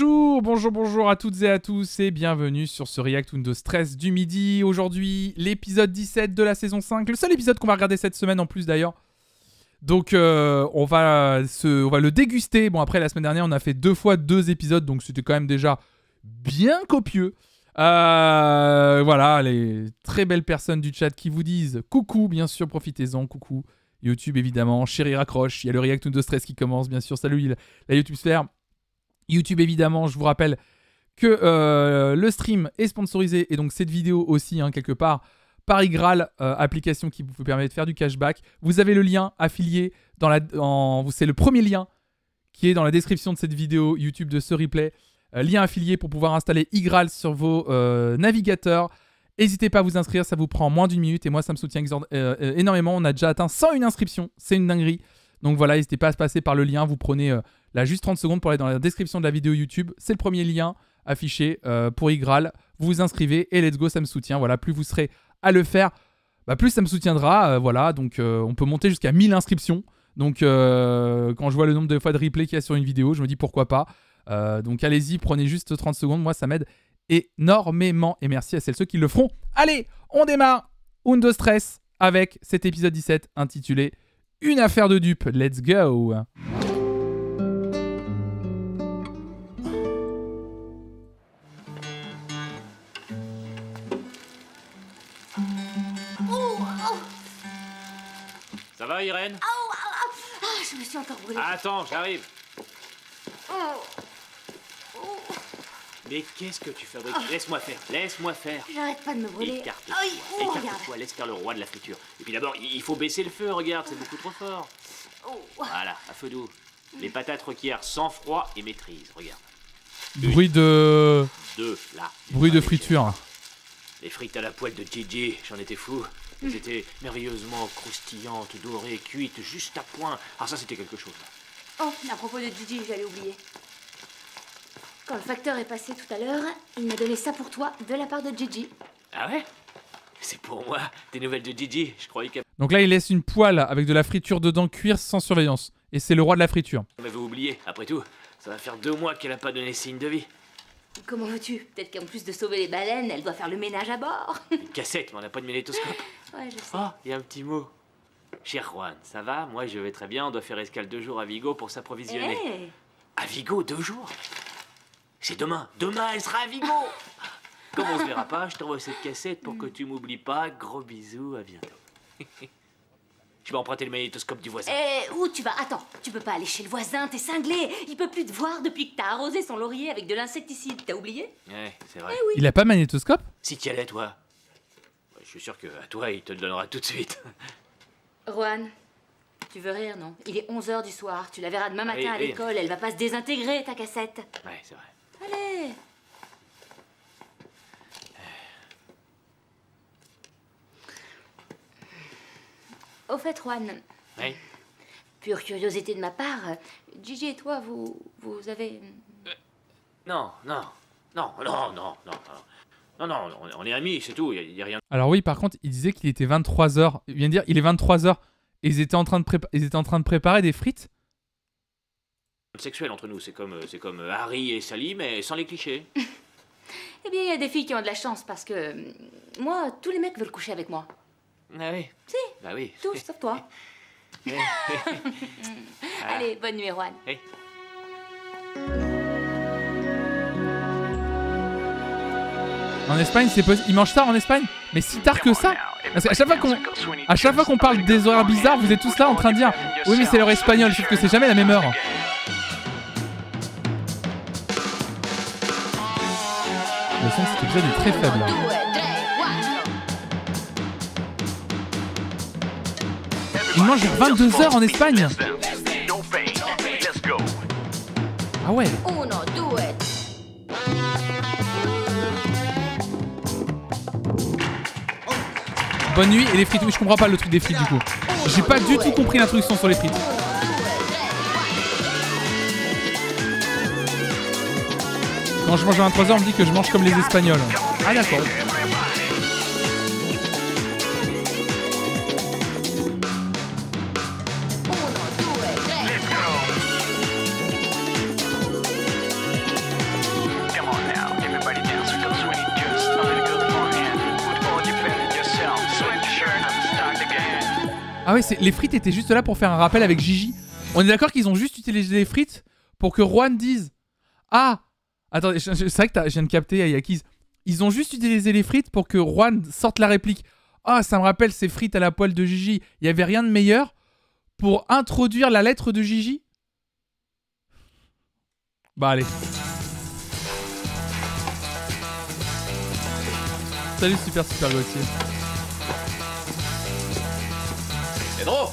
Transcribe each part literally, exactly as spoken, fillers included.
Bonjour, bonjour, bonjour à toutes et à tous et bienvenue sur ce React Un Dos Tres du midi. Aujourd'hui, l'épisode dix-sept de la saison cinq, le seul épisode qu'on va regarder cette semaine en plus d'ailleurs. Donc euh, on, va se, on va le déguster. Bon, après la semaine dernière on a fait deux fois deux épisodes, donc c'était quand même déjà bien copieux. Euh, voilà, les très belles personnes du chat qui vous disent coucou, bien sûr, profitez-en, coucou. YouTube évidemment, chérie raccroche, il y a le React Un Dos Tres qui commence, bien sûr, salut la YouTube sphère. YouTube évidemment, je vous rappelle que euh, le stream est sponsorisé et donc cette vidéo aussi hein, quelque part par iGraal, euh, application qui vous permet de faire du cashback. Vous avez le lien affilié, dans la, en, c'est le premier lien qui est dans la description de cette vidéo YouTube de ce replay. Euh, lien affilié pour pouvoir installer iGraal sur vos euh, navigateurs. N'hésitez pas à vous inscrire, ça vous prend moins d'une minute et moi ça me soutient euh, énormément. On a déjà atteint cent un inscriptions, c'est une dinguerie. Donc voilà, n'hésitez pas à se passer par le lien, vous prenez euh, là juste trente secondes pour aller dans la description de la vidéo YouTube. C'est le premier lien affiché euh, pour iGraal. Vous vous inscrivez et let's go, ça me soutient. Voilà, plus vous serez à le faire, bah, plus ça me soutiendra. Euh, voilà, donc euh, on peut monter jusqu'à mille inscriptions. Donc euh, quand je vois le nombre de fois de replay qu'il y a sur une vidéo, je me dis pourquoi pas. Euh, donc allez-y, prenez juste trente secondes, moi ça m'aide énormément. Et merci à celles ceux qui le feront. Allez, on démarre Un Dos Tres avec cet épisode dix-sept intitulé Une affaire de dupe, let's go. Ça va, Irène? Oh, oh, oh. Oh, je me suis encore brûlée. Attends, j'arrive. Oh. Oh. Mais qu'est-ce que tu fabriques? Oh. Laisse-moi faire, laisse-moi faire. J'arrête pas de me brûler. Écarte-toi, oh, oh, écarte-toi, laisse faire le roi de la friture. Et puis d'abord, il faut baisser le feu, regarde, c'est beaucoup trop fort. Oh. Voilà, à feu doux. Les patates requièrent sang-froid et maîtrise, regarde. Une, bruit de... Deux, là. Bruit de friture. Les frites à la poêle de Gigi, j'en étais fou. Elles étaient merveilleusement croustillantes, dorées, cuites, juste à point. Ah, ça, c'était quelque chose, là. Oh, à propos de Gigi, j'allais oublier. Quand le facteur est passé tout à l'heure, il m'a donné ça pour toi, de la part de Gigi. Ah ouais? C'est pour moi, des nouvelles de Gigi, je croyais qu'elle... Donc là, il laisse une poêle avec de la friture dedans, cuire sans surveillance. Et c'est le roi de la friture. On m'avait oublié, après tout. Ça va faire deux mois qu'elle n'a pas donné signe de vie. Comment veux-tu? Peut-être qu'en plus de sauver les baleines, elle doit faire le ménage à bord. Une cassette, mais on n'a pas de magnétoscope. Ouais, je sais. Oh, il y a un petit mot. Cher Juan, ça va? Moi, je vais très bien. On doit faire escale deux jours à Vigo pour s'approvisionner. Hey. À Vigo, deux jours? C'est demain. Demain, elle sera à Vigo. Comme on se verra pas, je t'envoie cette cassette pour que tu m'oublies pas. Gros bisous, à bientôt. Je vais emprunter le magnétoscope du voisin. Eh, où tu vas? Attends, tu peux pas aller chez le voisin, t'es cinglé. Il peut plus te voir depuis que t'as arrosé son laurier avec de l'insecticide, t'as oublié? Ouais, c'est vrai. Eh oui. Il a pas magnétoscope? Si t'y allais, toi. Ouais, je suis sûr qu'à toi, il te le donnera tout de suite. Juan, tu veux rire, non? Il est onze heures du soir, tu la verras demain matin oui, à l'école. Oui. Elle va pas se désintégrer, ta cassette. Ouais, c'est vrai. Allez. Au fait, Juan, oui. Pure curiosité de ma part, Gigi et toi, vous, vous avez... Euh, non, non, non, non, non, non, non, non, on est amis, c'est tout, il n'y a, a rien. Alors oui, par contre, il disait qu'il était vingt-trois heures, il vient de dire, il est vingt-trois heures, et ils étaient en train de, prépa ils étaient en train de préparer des frites. Sexuel entre nous, c'est comme, comme Harry et Sally, mais sans les clichés. Eh bien, il y a des filles qui ont de la chance, parce que moi, tous les mecs veulent coucher avec moi. Ah oui. Si. Bah oui. Tout, sauf toi. Allez, bonne nuit, Juan. Hey. En Espagne, c'est possible. Ils mangent tard en Espagne? Mais si tard que ça? Parce qu'à chaque fois qu'on à chaque fois qu'on parle des horaires bizarres, vous êtes tous là en train de dire oui, mais c'est l'heure espagnole, sauf que c'est jamais la même heure. Le son de cet épisode est très faible. Hein. Il mange vingt-deux heures en Espagne. Ah ouais. Bonne nuit et les frites. Oui, je comprends pas le truc des frites du coup. J'ai pas du tout compris l'introduction sur les frites. Quand je mange à vingt-trois heures, on me dit que je mange comme les Espagnols. Ah d'accord. Ah ouais, les frites étaient juste là pour faire un rappel avec Gigi. On est d'accord qu'ils ont juste utilisé les frites pour que Juan dise ah, attendez, c'est vrai que je viens de capter à Yakiz. Ils ont juste utilisé les frites pour que Juan sorte la réplique. Ah, ça me rappelle ces frites à la poêle de Gigi. Il n'y avait rien de meilleur pour introduire la lettre de Gigi. Bah allez. Salut Super Super Gauthier. Pedro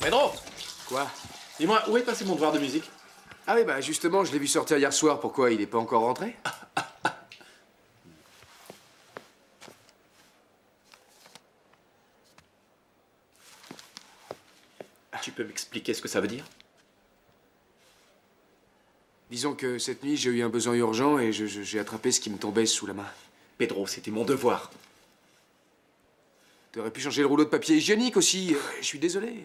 Pedro Quoi? Dis-moi, où est passé mon devoir de musique? Ah oui, bah justement, je l'ai vu sortir hier soir. Pourquoi? Il n'est pas encore rentré? Tu peux m'expliquer ce que ça veut dire? Disons que cette nuit, j'ai eu un besoin urgent et j'ai attrapé ce qui me tombait sous la main. Pedro, c'était mon devoir. T'aurais pu changer le rouleau de papier hygiénique aussi. Euh, je suis désolé.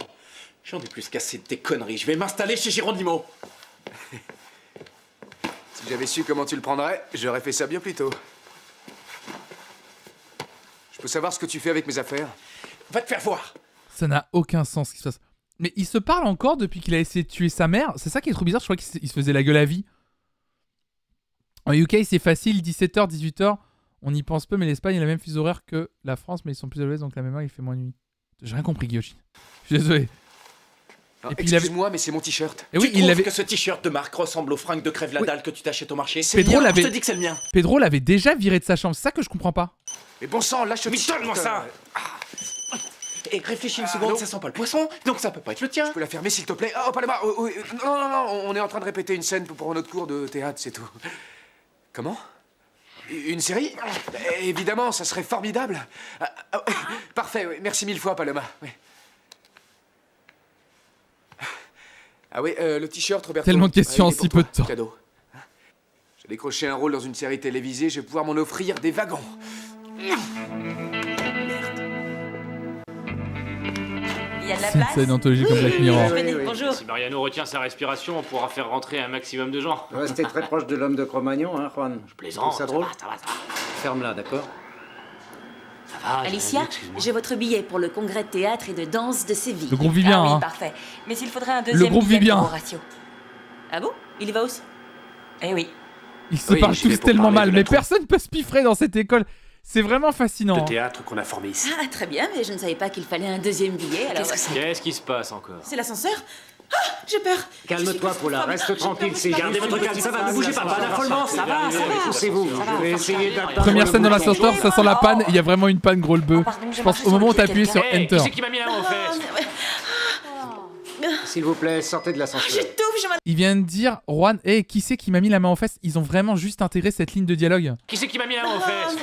J'en ai plus qu'assez de tes conneries. Je vais m'installer chez Girondimo. Si j'avais su comment tu le prendrais, j'aurais fait ça bien plus tôt. Je peux savoir ce que tu fais avec mes affaires? Va te faire voir. Ça n'a aucun sens ce qui se passe. Mais il se parle encore depuis qu'il a essayé de tuer sa mère. C'est ça qui est trop bizarre, je crois qu'il se faisait la gueule à vie. En U K, c'est facile, dix-sept heures, dix-huit heures. On y pense peu, mais l'Espagne a la même fuseau horaire que la France, mais ils sont plus à l'ouest, donc la même heure, il fait moins nuit. J'ai rien compris, Gyoshi. Je suis désolé. Excuse-moi, avait... mais c'est mon t-shirt. Et oui, tu il trouves que ce t-shirt de marque ressemble aux fringues de crève la dalle oui. que tu t'achètes au marché? C'est Pedro l'avait. Je te dis que c'est le mien. Pedro l'avait déjà viré de sa chambre, c'est ça que je comprends pas. Mais bon sang, lâche le t-shirt. Moi ça ah. Et réfléchis une ah, seconde, non. Ça sent pas le poisson, donc ça peut pas être le tien. Tu peux la fermer s'il te plaît? Oh, Paloma, oh, oh, non, non, non, on est en train de répéter une scène pour notre cours de théâtre, c'est tout. Comment? Une série? Évidemment, ça serait formidable. Ah, ah, ah. Parfait, oui. Merci mille fois, Paloma. Oui. Ah oui, euh, le t-shirt, Roberto. Tellement de questions en si peu de temps. Cadeau. J'ai décroché un rôle dans une série télévisée, je vais pouvoir m'en offrir des wagons. C'est une scène d'anthologie comme Black Mirror. Oui, oui, oui. Bonjour. Si Mariano retient sa respiration, on pourra faire rentrer un maximum de gens. Restez très proche de l'homme de Cro-Magnon, hein, Juan. Je plaisante. Ça drôle. Ça va, ça va, ça va. Ferme-la, d'accord? Ça va. Alicia, j'ai votre billet pour le congrès de théâtre et de danse de Séville. Le groupe vit bien, ah, oui, hein. Parfait. Mais s'il faudrait un deuxième. Le groupe vit bien. Horatio. Ah bon? Il va aussi? Eh oui. Ils se oui, parlent tous tellement mal, mais personne peut se piffrer dans cette école. C'est vraiment fascinant. Le théâtre qu'on a formé ici. Ah, très bien, mais je ne savais pas qu'il fallait un deuxième billet, alors... Qu'est-ce que Qu'est-ce qui se passe encore? C'est l'ascenseur? Ah, j'ai peur. Calme-toi, Paula, reste tranquille, c'est... Gardez votre calme, ça va, ne bougez pas, pas d'affolement, ça va, ça va. C'est vous, je vais essayer d'atteindre... Première scène dans l'ascenseur, ça sent la panne, il y a vraiment une panne gros le bœuf. Je pense au moment où t'appuies sur Enter. C'est qui m'a mis là en fait? S'il vous plaît, sortez de l'ascenseur. Ils viennent dire, Juan, hé, hey, qui c'est qui m'a mis la main aux fesses? Ils ont vraiment juste intégré cette ligne de dialogue. Qui c'est qui m'a mis la main aux fesses?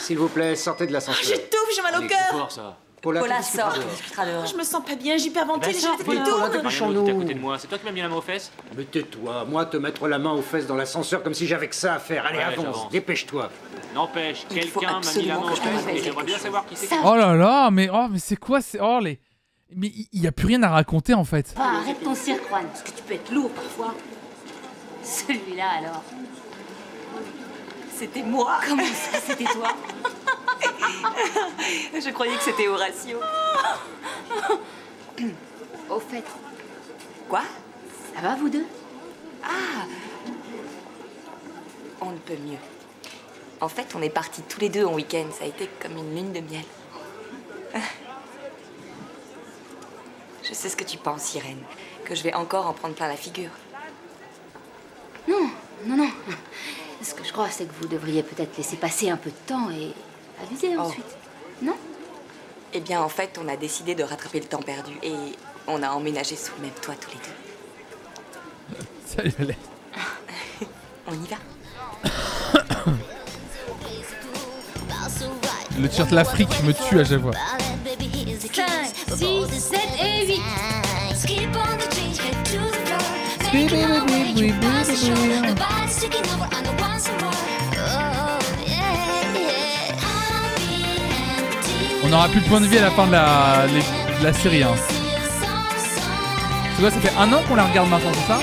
S'il vous plaît, sortez de l'ascenseur. J'étouffe, j'ai mal au cœur. Paula, Paula sort. Je me sens pas bien, j'hyperventile, ben j'ai fait des tours. C'est toi qui m'as mis la main aux fesses? Mais tais-toi, moi te mettre la main aux fesses dans l'ascenseur comme si j'avais que ça à faire. Allez, ouais, avance, dépêche-toi. N'empêche, quelqu'un m'a mis la main aux fesses et j'aimerais bien savoir qui c'est. Oh là là, mais oh, mais c'est quoi? C'est oh les... Mais il n'y a plus rien à raconter en fait. Ah, arrête ton cirque, Juan, parce que tu peux être lourd parfois. Celui-là alors. C'était moi. Comment ça, c'était toi? Je croyais que c'était Horatio. Au fait. Quoi? Ça va vous deux? Ah. On ne peut mieux. En fait, on est partis tous les deux en week-end. Ça a été comme une lune de miel. Je sais ce que tu penses, Irène, que je vais encore en prendre plein la figure. Non, non, non. Ce que je crois, c'est que vous devriez peut-être laisser passer un peu de temps et aviser oh. ensuite, non? Eh bien, en fait, on a décidé de rattraper le temps perdu et on a emménagé sous le même toit tous les deux. Salut, Lola. On y va? Le t-shirt de l'Afrique me tue à chaque fois. cinq, six, sept et huit. On n'aura plus de point de vie à la fin de la, les, de la série. Hein. Tu vois, ça fait un an qu'on la regarde maintenant, c'est ça?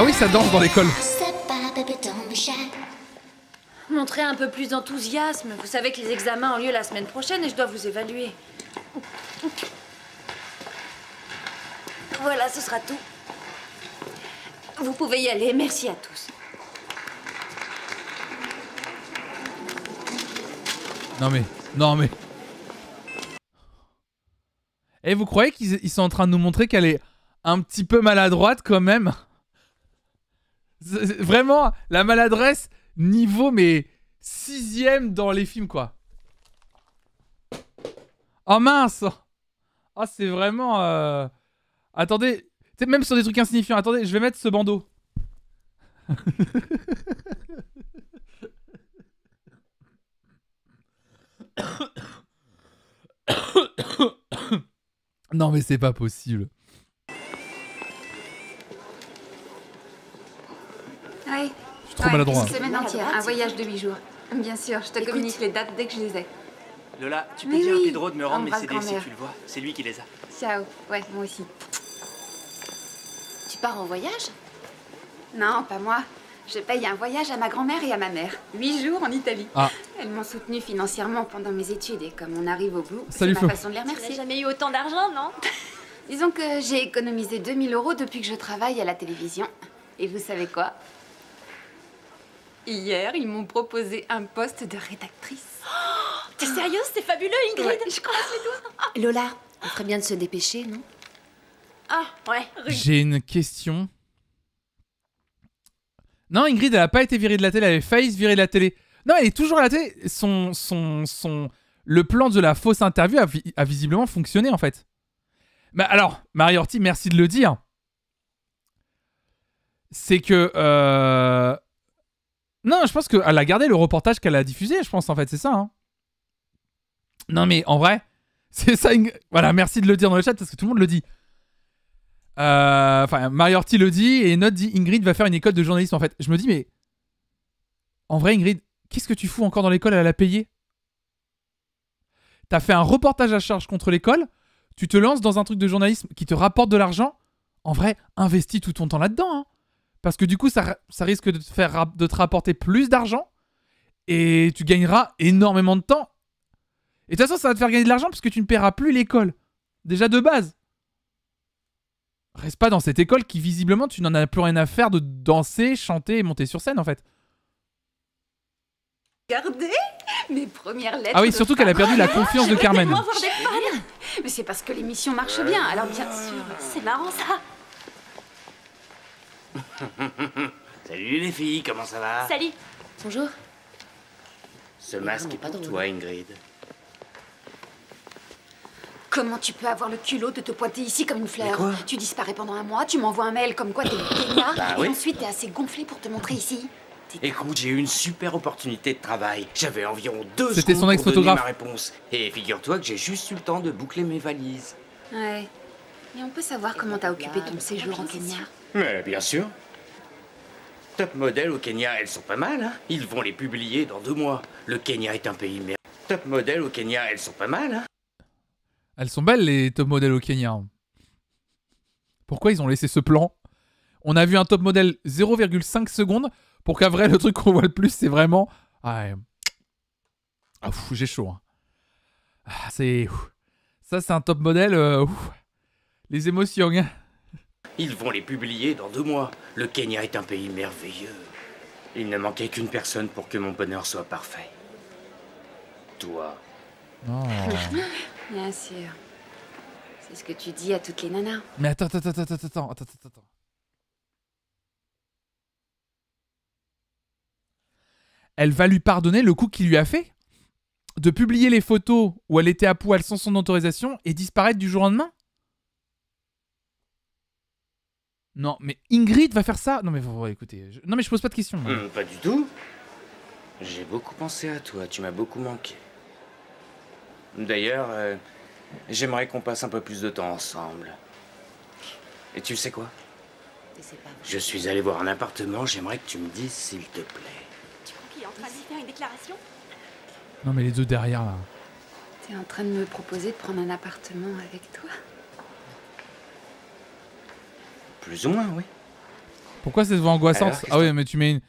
Ah oui, ça danse dans l'école. Montrez un peu plus d'enthousiasme. Vous savez que les examens ont lieu la semaine prochaine et je dois vous évaluer. Voilà, ce sera tout. Vous pouvez y aller. Merci à tous. Non mais, non mais... Et vous croyez qu'ils sont en train de nous montrer qu'elle est un petit peu maladroite quand même? Vraiment, la maladresse... Niveau, mais sixième dans les films, quoi. Oh mince! Oh, c'est vraiment... Euh... Attendez, c'est même sur des trucs insignifiants. Attendez, je vais mettre ce bandeau. Non, mais c'est pas possible. Oui. Trop ouais, maladroit. Une semaine entière, un voyage de huit jours. Bien sûr, je te Écoute. communique les dates dès que je les ai. Lola, tu peux mais dire oui. à Pedro de me rendre mes C D si tu le vois. C'est lui qui les a. Ciao. Ouais, moi aussi. Tu pars en voyage? Non, pas moi. Je paye un voyage à ma grand-mère et à ma mère. huit jours en Italie. Ah. Elles m'ont soutenue financièrement pendant mes études et comme on arrive au bout, c'est ma façon de les remercier. Tu n'as jamais eu autant d'argent, non? Disons que j'ai économisé deux mille euros depuis que je travaille à la télévision. Et vous savez quoi? Hier, ils m'ont proposé un poste de rédactrice. Oh, t'es sérieuse? C'est fabuleux, Ingrid. Ouais. Je croise les doigts. Lola, on ferait bien de se dépêcher, non? Ah, ouais. J'ai une question. Non, Ingrid, elle a pas été virée de la télé. Elle avait failli se virer de la télé. Non, elle est toujours à la télé. Son, son, son... Le plan de la fausse interview a, vi a visiblement fonctionné, en fait. Bah, alors, Marie Orti, merci de le dire. C'est que... Euh... Non, je pense qu'elle a gardé le reportage qu'elle a diffusé, je pense, en fait, c'est ça. Hein. Non, mais en vrai, c'est ça. Une... Voilà, merci de le dire dans le chat parce que tout le monde le dit. Euh... Enfin, Mariorti le dit et Note dit Ingrid va faire une école de journalisme, en fait. Je me dis, mais en vrai, Ingrid, qu'est-ce que tu fous encore dans l'école? Elle a payé. T'as fait un reportage à charge contre l'école, tu te lances dans un truc de journalisme qui te rapporte de l'argent. En vrai, investis tout ton temps là-dedans, hein. Parce que du coup, ça, ça risque de te, faire, de te rapporter plus d'argent et tu gagneras énormément de temps. Et de toute façon, ça va te faire gagner de l'argent parce que tu ne paieras plus l'école. Déjà de base. Reste pas dans cette école qui, visiblement, tu n'en as plus rien à faire de danser, chanter et monter sur scène, en fait. Regardez mes premières lettres. Ah oui, surtout qu'elle a perdu la confiance de Carmen. Mais c'est parce que l'émission marche bien. Alors bien sûr, c'est marrant ça. Salut les filles, comment ça va? Salut. Bonjour. Ce masque est pas pour toi, Ingrid. Comment tu peux avoir le culot de te pointer ici comme une fleur? Tu disparais pendant un mois, tu m'envoies un mail comme quoi t'es une gagnard, bah, et oui. ensuite t'es assez gonflé pour te montrer ici. Écoute, j'ai eu une super opportunité de travail. J'avais environ deux secondes son ex pour donner ma réponse. Et figure-toi que j'ai juste eu le temps de boucler mes valises. Ouais. Mais on peut savoir comment t'as occupé ton séjour en Kenya? Mais bien sûr. Top modèle au Kenya, elles sont pas mal, hein. Ils vont les publier dans deux mois. Le Kenya est un pays mer... Top modèle au Kenya, elles sont pas mal, hein. Elles sont belles, les top modèles au Kenya. Pourquoi ils ont laissé ce plan? On a vu un top modèle zéro virgule cinq secondes. Pour qu'à vrai, le truc qu'on voit le plus, c'est vraiment... Ah, ouais. Ah j'ai chaud. Hein. Ah, c'est... Ça, c'est un top modèle... Euh... Les émotions, hein. Ils vont les publier dans deux mois. Le Kenya est un pays merveilleux. Il ne manquait qu'une personne pour que mon bonheur soit parfait. Toi. Oh. Bien sûr. C'est ce que tu dis à toutes les nanas. Mais attends, attends, attends, attends, attends, attends, attends. Elle va lui pardonner le coup qu'il lui a fait de publier les photos où elle était à poil sans son autorisation et disparaître du jour au lendemain? Non, mais Ingrid va faire ça? Non, mais vous écoutez. Je... Non, mais je pose pas de questions. Mmh, pas du tout. J'ai beaucoup pensé à toi. Tu m'as beaucoup manqué. D'ailleurs, euh, j'aimerais qu'on passe un peu plus de temps ensemble. Et tu sais quoi? Je suis allé voir un appartement. J'aimerais que tu me dises s'il te plaît. Tu crois qu'il est en train de faire une déclaration? Non, mais les deux derrière là. T'es en train de me proposer de prendre un appartement avec toi? Plus ou moins, oui. Pourquoi cette voix angoissante? Alors, Ah oui, mais tu mets une,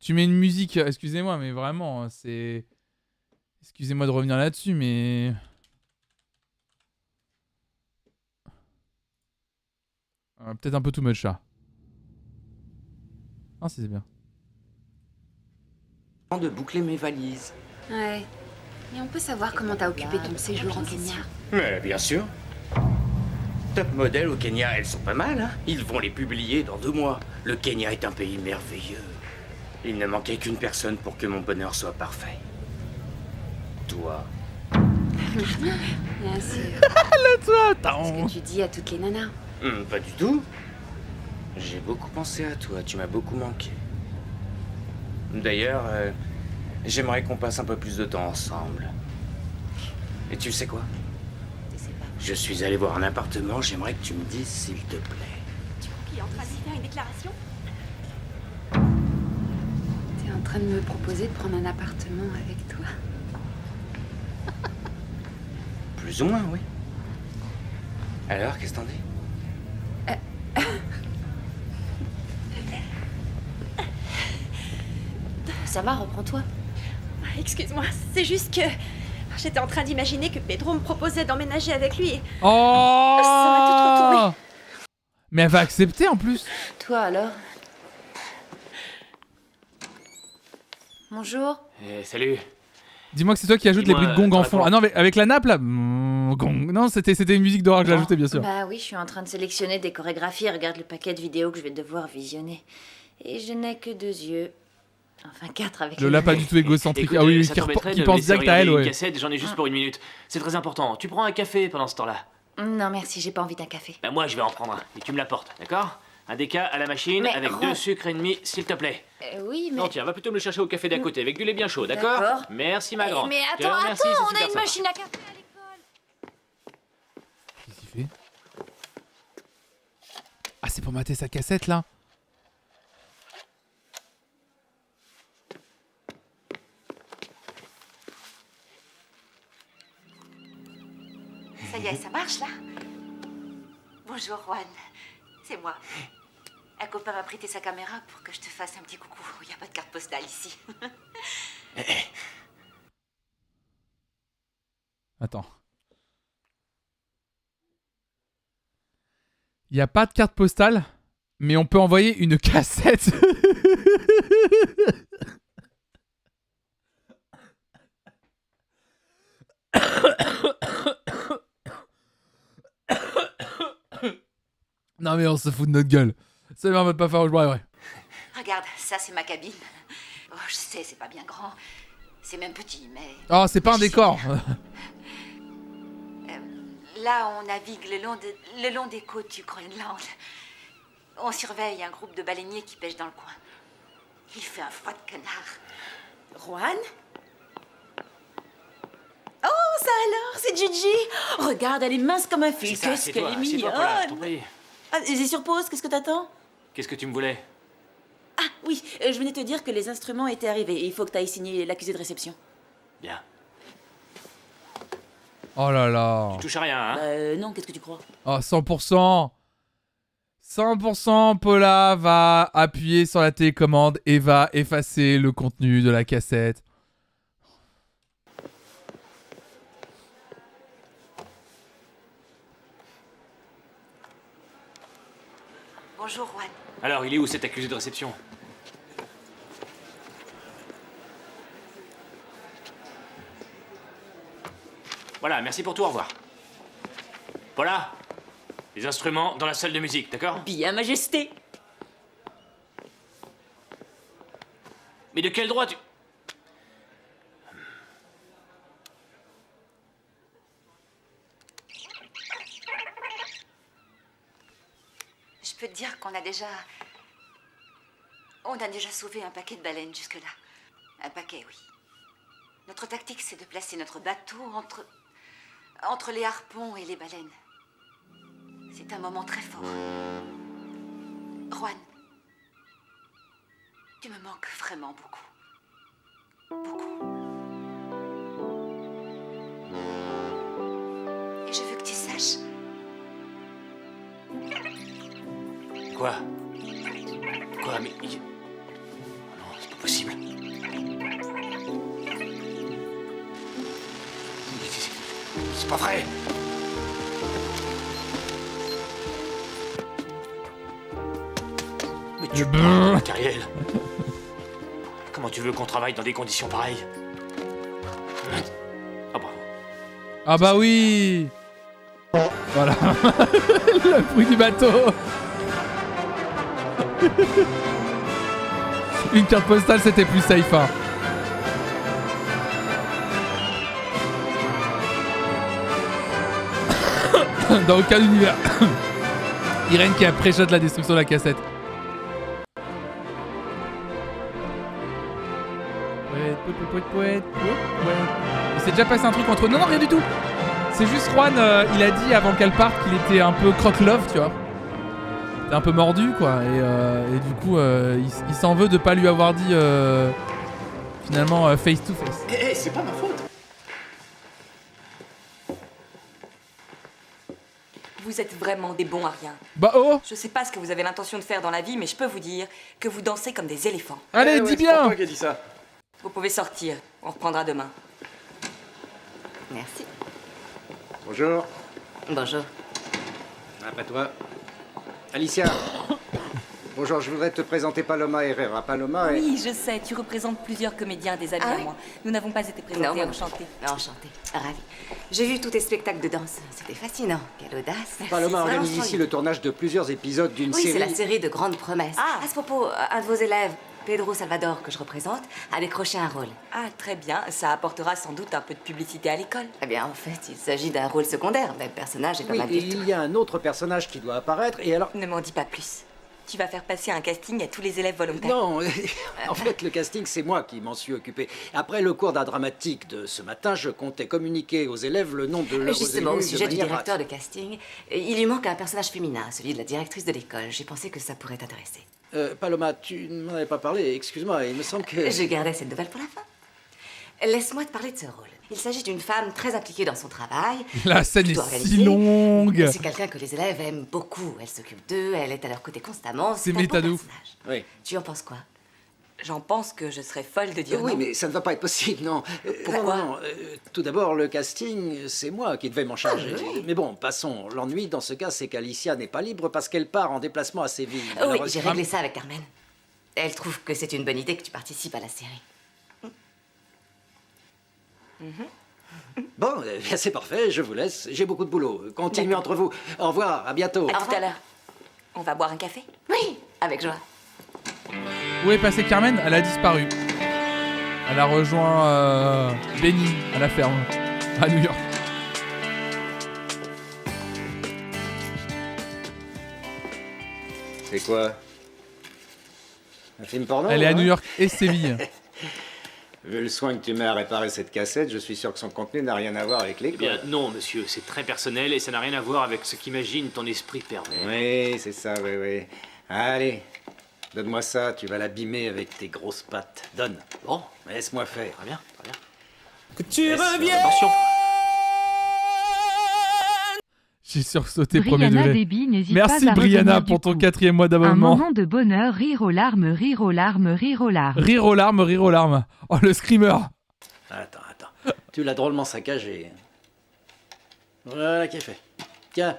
tu mets une musique, excusez-moi, mais vraiment, c'est... Excusez-moi de revenir là-dessus, mais... Ah, peut-être un peu too much, là. Ah, si, c'est bien. ...de boucler mes valises. Ouais. Et on peut savoir comment t'as occupé ton séjour en Kenya? Mais bien sûr. Top modèle au Kenya, elles sont pas mal, hein. Ils vont les publier dans deux mois. Le Kenya est un pays merveilleux. Il ne manquait qu'une personne pour que mon bonheur soit parfait. Toi. Bien sûr. Le toi, attends. C'est ce que tu dis à toutes les nanas. Mmh, pas du tout. J'ai beaucoup pensé à toi, tu m'as beaucoup manqué. D'ailleurs, euh, j'aimerais qu'on passe un peu plus de temps ensemble. Et tu sais quoi? Je sais pas. Je suis allé voir un appartement, j'aimerais que tu me dises s'il te plaît. Tu crois qu'il est en train de faire une déclaration? T'es en train de me proposer de prendre un appartement avec toi? Plus ou moins, oui. Alors, qu'est-ce que t'en dis? Ça va, reprends-toi. Excuse-moi, c'est juste que j'étais en train d'imaginer que Pedro me proposait d'emménager avec lui. Oh, ça m'a tout retourné. Mais elle va accepter en plus. Toi alors. Bonjour. Eh, salut. Dis-moi que c'est toi qui ajoutes les bruits de gong en fond. Ah non, mais avec la nappe là. Mmh, gong. Non, c'était c'était une musique d'horreur que j'ajoutais bien sûr. Bah oui, je suis en train de sélectionner des chorégraphies. Regarde le paquet de vidéos que je vais devoir visionner. Et je n'ai que deux yeux. Enfin, quatre avec Lola, pas du tout égocentrique. Écoute, ah oui, ça qui, qui pense direct à elle, ouais. J'en ai juste pour une minute. C'est très important. Tu prends un café pendant ce temps-là? Non, merci, j'ai pas envie d'un café. Bah, moi, je vais en prendre un. Et tu me l'apportes, d'accord? Un déca à la machine mais avec Ron... deux sucres et demi, s'il te plaît. Euh, oui, mais. Non, tiens, va plutôt me le chercher au café d'à côté avec du lait bien chaud, d'accord? Merci, ma grande. Mais attends, remercie, attends, on a une sympa. machine à café à l'école. Qu'est-ce qu'il fait? Ah, c'est pour mater sa cassette là? Ça y est, ça marche là? Bonjour Juan, c'est moi. Un copain m'a prêté sa caméra pour que je te fasse un petit coucou. Il n'y a pas de carte postale ici. Attends. Il n'y a pas de carte postale, mais on peut envoyer une cassette. Non mais on se fout de notre gueule. C'est bien, on va pas faire au joueur, ouais. Regarde, ça c'est ma cabine. Oh, je sais, c'est pas bien grand. C'est même petit, mais... Oh, c'est pas un décor. euh, Là, on navigue le long, de... le long des côtes du Groenland. On surveille un groupe de baleiniers qui pêchent dans le coin. Il fait un froid de canard. Juan ? Oh, ça alors, c'est Gigi. Regarde, elle est mince comme un fil. Qu'est-ce qu'elle est mignonne. Ah, j'ai sur pause, qu'est-ce que t'attends? Qu'est-ce que tu me voulais? Ah oui, euh, je venais te dire que les instruments étaient arrivés et il faut que t'ailles signer l'accusé de réception. Bien. Oh là là. Tu touches à rien, hein? Euh, non, qu'est-ce que tu crois? Oh, cent pour cent cent pour cent Paula va appuyer sur la télécommande et va effacer le contenu de la cassette. Bonjour, Juan. Alors, il est où cet accusé de réception? Voilà, merci pour tout, au revoir. Voilà. Les instruments dans la salle de musique, d'accord? Bien, majesté. Mais de quel droit tu... Je peux te dire qu'on a déjà... On a déjà sauvé un paquet de baleines jusque-là. Un paquet, oui. Notre tactique, c'est de placer notre bateau entre... entre les harpons et les baleines. C'est un moment très fort. Juan, tu me manques vraiment beaucoup. Beaucoup. Et je veux que tu saches... Quoi? Ah, mais... Il... Non, c'est pas possible. C'est pas vrai. Mais tu... Brrr. Matériel. Comment tu veux qu'on travaille dans des conditions pareilles? Ah, bravo. Ah bah oui. Voilà. Le bruit du bateau. Une carte postale, c'était plus safe. Hein. Dans aucun univers. Irène qui a préchote la destruction de la cassette. Il s'est déjà passé un truc entre... Non, non, rien du tout. C'est juste Juan, euh, il a dit avant qu'elle parte qu'il était un peu croque-love, tu vois. Il était un peu mordu, quoi. Et, euh, et du coup, euh, il, il s'en veut de pas lui avoir dit, euh, finalement, face-to-face. Euh, hey, hey, c'est pas ma faute. Vous êtes vraiment des bons à rien. Bah oh. Je sais pas ce que vous avez l'intention de faire dans la vie, mais je peux vous dire que vous dansez comme des éléphants. Allez, eh ouais, dis bien. C'est toi qui as dit ça. Vous pouvez sortir. On reprendra demain. Merci. Bonjour. Bonjour. Ah, pas toi. Alicia. Bonjour, je voudrais te présenter Paloma Herrera. Paloma est... Oui, je sais, tu représentes plusieurs comédiens, des amis ah, à oui. moi. Nous n'avons pas été présentés, enchantée. Enchantée, ravie. J'ai vu tous tes spectacles de danse, c'était fascinant. Quelle audace. Paloma organise ici le tournage de plusieurs épisodes d'une oui, série... Oui, c'est la série De Grandes Promesses. Ah. À ce propos, un de vos élèves... Pedro Salvador, que je représente, a décroché un rôle. Ah, très bien. Ça apportera sans doute un peu de publicité à l'école. Eh bien, en fait, il s'agit d'un rôle secondaire, mais le personnage est pas mal du tout. Oui, et il y a un autre personnage qui doit apparaître, et alors... Ne m'en dis pas plus. Tu vas faire passer un casting à tous les élèves volontaires. Non, en fait, le casting, c'est moi qui m'en suis occupé. Après le cours d'art dramatique de ce matin, je comptais communiquer aux élèves le nom de leurs élus. Justement, au sujet du directeur de casting, il lui manque un personnage féminin, celui de la directrice de l'école. J'ai pensé que ça pourrait t'intéresser. Euh, Paloma, tu ne m'en avais pas parlé, excuse-moi, il me semble que... Je gardais cette nouvelle pour la fin. Laisse-moi te parler de ce rôle. Il s'agit d'une femme très impliquée dans son travail. La scène est si longue. C'est quelqu'un que les élèves aiment beaucoup. Elle s'occupe d'eux, elle est à leur côté constamment. C'est méta de ouf. Oui. Tu en penses quoi? J'en pense que je serais folle de dire oui, non. Oui, mais ça ne va pas être possible, non. Euh, Pourquoi non, non. Euh, Tout d'abord, le casting, c'est moi qui devais m'en charger. Ah, oui. Mais bon, passons. L'ennui, dans ce cas, c'est qu'Alicia n'est pas libre parce qu'elle part en déplacement à Séville. Oh, oui, j'ai réglé ça avec Carmen. Elle trouve que c'est une bonne idée que tu participes à la série. Mm-hmm. Bon, eh bien, c'est parfait, je vous laisse. J'ai beaucoup de boulot. Continuez entre vous. Au revoir, à bientôt. À tout à l'heure. On va boire un café? Oui, avec joie. Où est passée Carmen? Elle a disparu. Elle a rejoint euh, Benny à la ferme, à New York. C'est quoi? Un film porno? Elle est à New York et Séville. Vu le soin que tu mets à réparer cette cassette, je suis sûr que son contenu n'a rien à voir avec l'école. Eh bien, non, monsieur, c'est très personnel et ça n'a rien à voir avec ce qu'imagine ton esprit pervers. Oui, c'est ça, oui, oui. Allez, donne-moi ça, tu vas l'abîmer avec tes grosses pattes. Donne. Bon, laisse-moi faire. Très bien, très bien. Que tu reviens. Attention. J'ai sursauté premier degré. Merci pas à Brianna pour ton quatrième mois d'abonnement. Un moment de bonheur, rire aux larmes, rire aux larmes, rire aux larmes. Rire aux larmes, rire aux larmes. Oh le screamer. Attends, attends. Tu l'as drôlement saccagé. Voilà qui est fait. Tiens.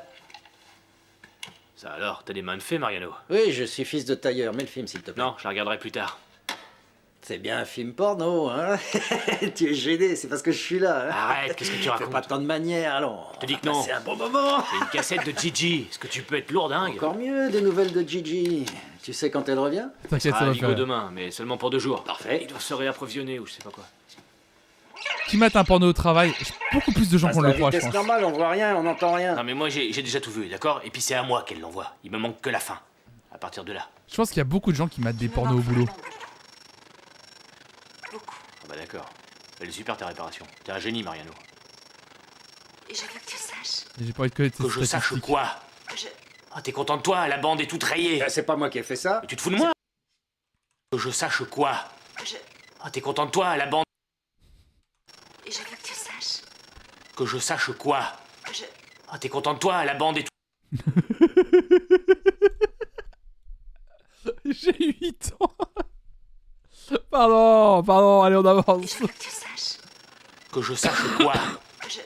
Ça alors, t'as des mains de fée, Mariano. Oui, je suis fils de tailleur. Mets le film s'il te plaît. Non, je la regarderai plus tard. C'est bien un film porno, hein. Tu es gêné, c'est parce que je suis là. Hein. Arrête, qu'est-ce que tu racontes? Fais pas tant de manières, allons. Je te dis que non. C'est un bon moment. C'est une cassette de Gigi. Est-ce que tu peux être lourdingue? Encore mieux, des nouvelles de Gigi. Tu sais quand elle revient? T'inquiète, ça va Vigo demain, mais seulement pour deux jours. Parfait. Ils doivent se réapprovisionner ou je sais pas quoi. Qui mate un porno au travail? Beaucoup plus de gens qu'on le croit, je pense. C'est normal, on voit rien, on n'entend rien. Non mais moi j'ai déjà tout vu, d'accord? Et puis c'est à moi qu'elle l'envoie. Il me manque que la fin. À partir de là. Je pense qu'il y a beaucoup de gens qui matent des pornos au boulot. Bah d'accord. Elle est super ta réparation. T'es un génie, Mariano. Je veux que tu saches. J'ai pas envie de connaître cette statistique. Que je sache quoi? Je... Ah, t'es content de toi? La bande est toute rayée. C'est pas moi qui ai fait ça. Mais tu te fous de moi? Que je sache quoi? Je... Ah, t'es content de toi? La bande... Je veux que tu saches. Que je sache quoi? Je... Ah, t'es content de toi? La bande est toute... j'ai huit ans. Pardon, pardon, allez on avance. Que tu saches. Que je sache quoi? Je...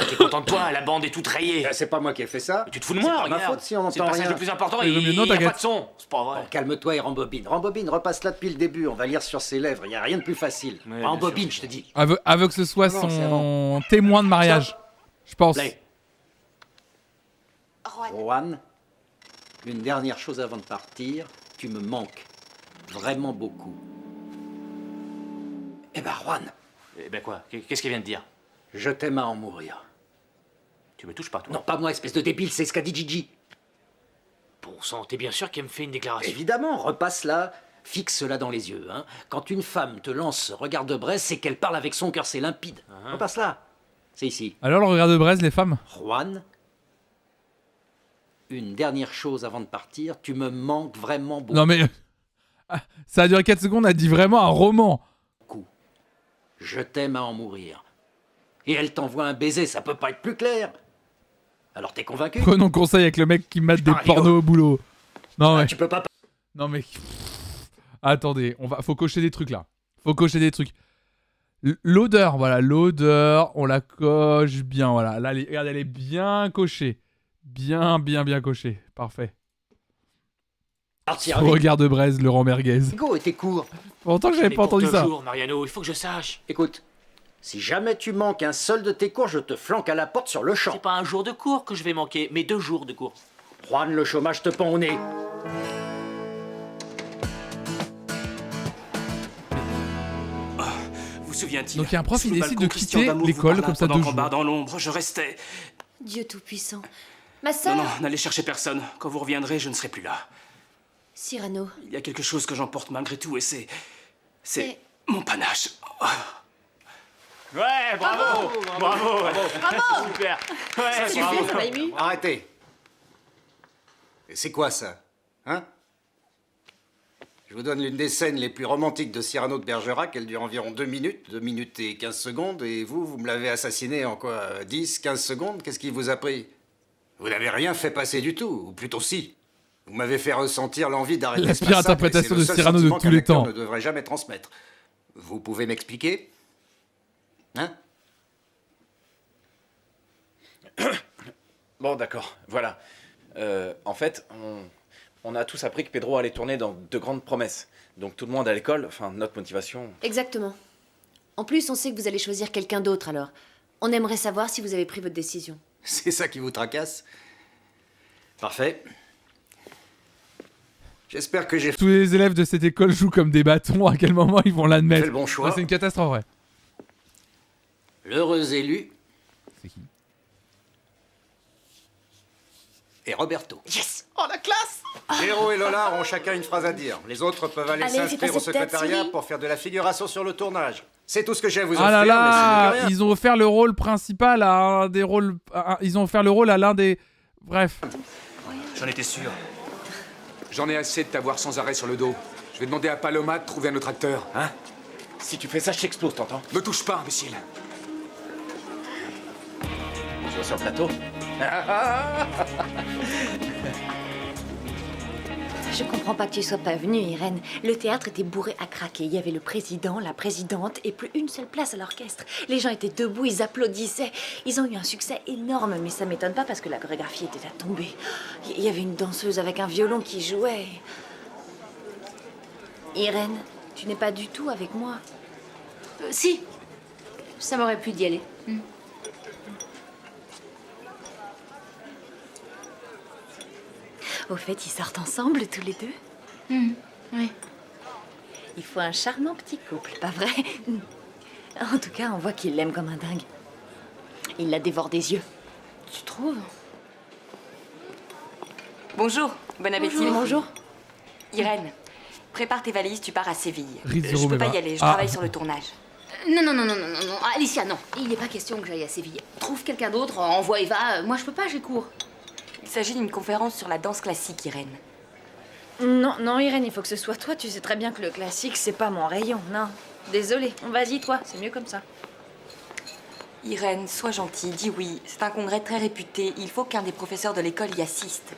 T'es content de toi, la bande est toute rayée. C'est pas moi qui ai fait ça. Mais tu te fous de moi, regarde. C'est pas ma faute si on entend rien. C'est le passage le plus important, il n'y a pas de son. C'est pas vrai. Bon, calme-toi et rembobine. Rembobine, repasse là depuis le début, on va lire sur ses lèvres, il n'y a rien de plus facile. Ouais, rembobine, je te dis. Aveu, aveu que ce soit non, son témoin de mariage, Stop. je pense. Play. Juan. Juan, une dernière chose avant de partir, tu me manques vraiment beaucoup. Eh ben, Juan. Eh ben quoi? Qu'est-ce qu'il vient de dire? Je t'aime à en mourir. Tu me touches pas, toi? Non, pas moi, espèce de débile, c'est ce qu'a dit Gigi. Bon sang, t'es bien sûr qu'elle me fait une déclaration? Évidemment, repasse-la, fixe-la dans les yeux. Hein. Quand une femme te lance ce regard de braise, c'est qu'elle parle avec son cœur, c'est limpide. Uh-huh. Repasse-la, c'est ici. Alors, le regard de braise, les femmes? Juan, une dernière chose avant de partir, tu me manques vraiment beaucoup. Non mais, ça a duré quatre secondes, elle dit vraiment un roman. Je t'aime à en mourir. Et elle t'envoie un baiser, ça peut pas être plus clair. Alors t'es convaincu? Prenons conseil avec le mec qui mate des pornos au boulot. Non mais... Tu peux pas... Non mais... Attendez, on va... faut cocher des trucs là. Faut cocher des trucs. L'odeur, voilà, l'odeur, on la coche bien, voilà. Là, regarde, elle est bien cochée. Bien, bien, bien cochée. Parfait. Au regard de braise, Laurent Merguez. Go était court. Pourtant, j'avais pas entendu ça. Jours, Mariano, il faut que je sache. Écoute, si jamais tu manques un seul de tes cours, je te flanque à la porte sur le champ. C'est pas un jour de cours que je vais manquer, mais deux jours de cours. Juan, le chômage te pend au nez. Vous souvient-il? Donc il y a un prof, il décide de quitter l'école comme ça deux jours. Dans l'ombre, je restais. Dieu tout-puissant. Ma sœur. Non, non, n'allez chercher personne. Quand vous reviendrez, je ne serai plus là. Cyrano. Il y a quelque chose que j'emporte malgré tout et c'est... C'est et... mon panache. Oh. Ouais, bravo bravo, bravo bravo Bravo Bravo Super Ouais, super, bravo ça m'a ému. Arrêtez. Et c'est quoi ça? Hein? Je vous donne l'une des scènes les plus romantiques de Cyrano de Bergerac. Elle dure environ deux minutes, deux minutes et quinze secondes. Et vous, vous me l'avez assassiné en quoi? dix, quinze secondes? Qu'est-ce qui vous a pris? Vous n'avez rien fait passer du tout, ou plutôt si. Vous m'avez fait ressentir l'envie d'arrêter. La pire interprétation de Cyrano de tous les temps. Ne devrait jamais transmettre. Vous pouvez m'expliquer? Hein? Bon, d'accord. Voilà. Euh, en fait, on, on a tous appris que Pedro allait tourner dans De Grandes Promesses. Donc tout le monde à l'école. Enfin, notre motivation. Exactement. En plus, on sait que vous allez choisir quelqu'un d'autre. Alors, on aimerait savoir si vous avez pris votre décision. C'est ça qui vous tracasse? Parfait. J'espère que j'ai... Tous les élèves de cette école jouent comme des bâtons, à quel moment ils vont l'admettre? C'est bon choix. C'est une catastrophe, ouais. L'heureux élu... C'est qui? Et Roberto. Yes! Oh, la classe! Géro et Lola ont chacun une phrase à dire. Les autres peuvent aller s'inscrire au secrétariat tête, pour faire de la figuration sur le tournage. C'est tout ce que j'ai à vous offrir. Ah là là, mais ils ont offert le rôle principal à un des rôles... À... Ils ont offert le rôle à l'un des... Bref. J'en étais sûr. J'en ai assez de t'avoir sans arrêt sur le dos. Je vais demander à Paloma de trouver un autre acteur. Hein? Si tu fais ça, je t'explose, t'entends? Me touche pas, imbécile. On se voit sur le plateau. Je comprends pas que tu sois pas venue, Irène. Le théâtre était bourré à craquer. Il y avait le président, la présidente et plus une seule place à l'orchestre. Les gens étaient debout, ils applaudissaient. Ils ont eu un succès énorme, mais ça m'étonne pas parce que la chorégraphie était à tomber. Il y avait une danseuse avec un violon qui jouait. Irène, tu n'es pas du tout avec moi. Euh, si, ça m'aurait pu d'y aller. Hmm. Au fait, ils sortent ensemble, tous les deux. Mmh, oui. Il faut un charmant petit couple, pas vrai? En tout cas, on voit qu'il l'aime comme un dingue. Il la dévore des yeux. Tu trouves? Bonjour, bon appétit. Bonjour. Bonjour. Irène, prépare tes valises, tu pars à Séville. Rizzo, je peux pas y aller, je ah. travaille sur le tournage. Non, non, non, non, non, non, Alicia, non. Il n'est pas question que j'aille à Séville. Trouve quelqu'un d'autre, envoie Eva. Moi, je peux pas, j'ai cours. Il s'agit d'une conférence sur la danse classique, Irène. Non, non, Irène, il faut que ce soit toi. Tu sais très bien que le classique, c'est pas mon rayon, non. Désolée. Vas-y, toi, c'est mieux comme ça. Irène, sois gentille, dis oui. C'est un congrès très réputé. Il faut qu'un des professeurs de l'école y assiste.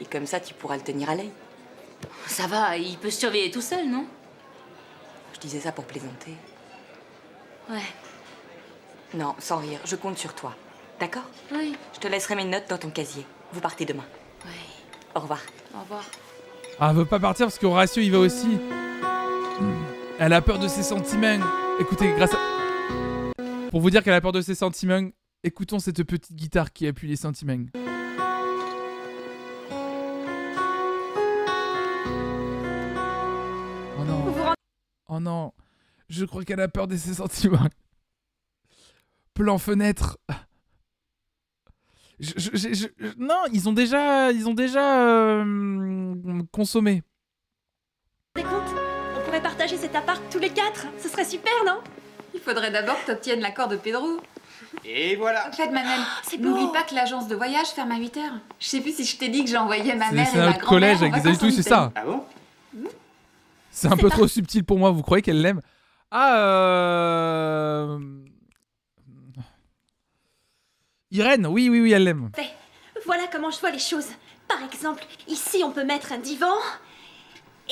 Et comme ça, tu pourras le tenir à l'œil. Ça va, il peut se surveiller tout seul, non? Je disais ça pour plaisanter. Ouais. Non, sans rire, je compte sur toi. D'accord? Oui. Je te laisserai mes notes dans ton casier. Vous partez demain. Oui. Au revoir. Au revoir. Ah, elle veut pas partir parce qu'Horatio, il va aussi. Mmh. Elle a peur de ses sentiments. Écoutez, grâce à... Pour vous dire qu'elle a peur de ses sentiments, écoutons cette petite guitare qui appuie les sentiments. Oh non. Oh non. Je crois qu'elle a peur de ses sentiments. Plan fenêtre. Je, je, je, je, non, ils ont déjà, ils ont déjà euh, consommé. Des comptes, on pourrait partager cet appart tous les quatre. Ce serait super, non? Il faudrait d'abord que tu obtiennes l'accord de Pedro. Et voilà. En fait, Manuel, oh, n'oublie pas que l'agence de voyage ferme à huit heures. Je sais plus si je t'ai dit que j'envoyais ma mère et ma grand-mère collège avec des amis tous, c'est ça. Ah bon? Mmh. C'est un peu pas... trop subtil pour moi. Vous croyez qu'elle l'aime? Ah. Euh... Irène, oui, oui, oui, elle l'aime. Voilà comment je vois les choses. Par exemple, ici, on peut mettre un divan.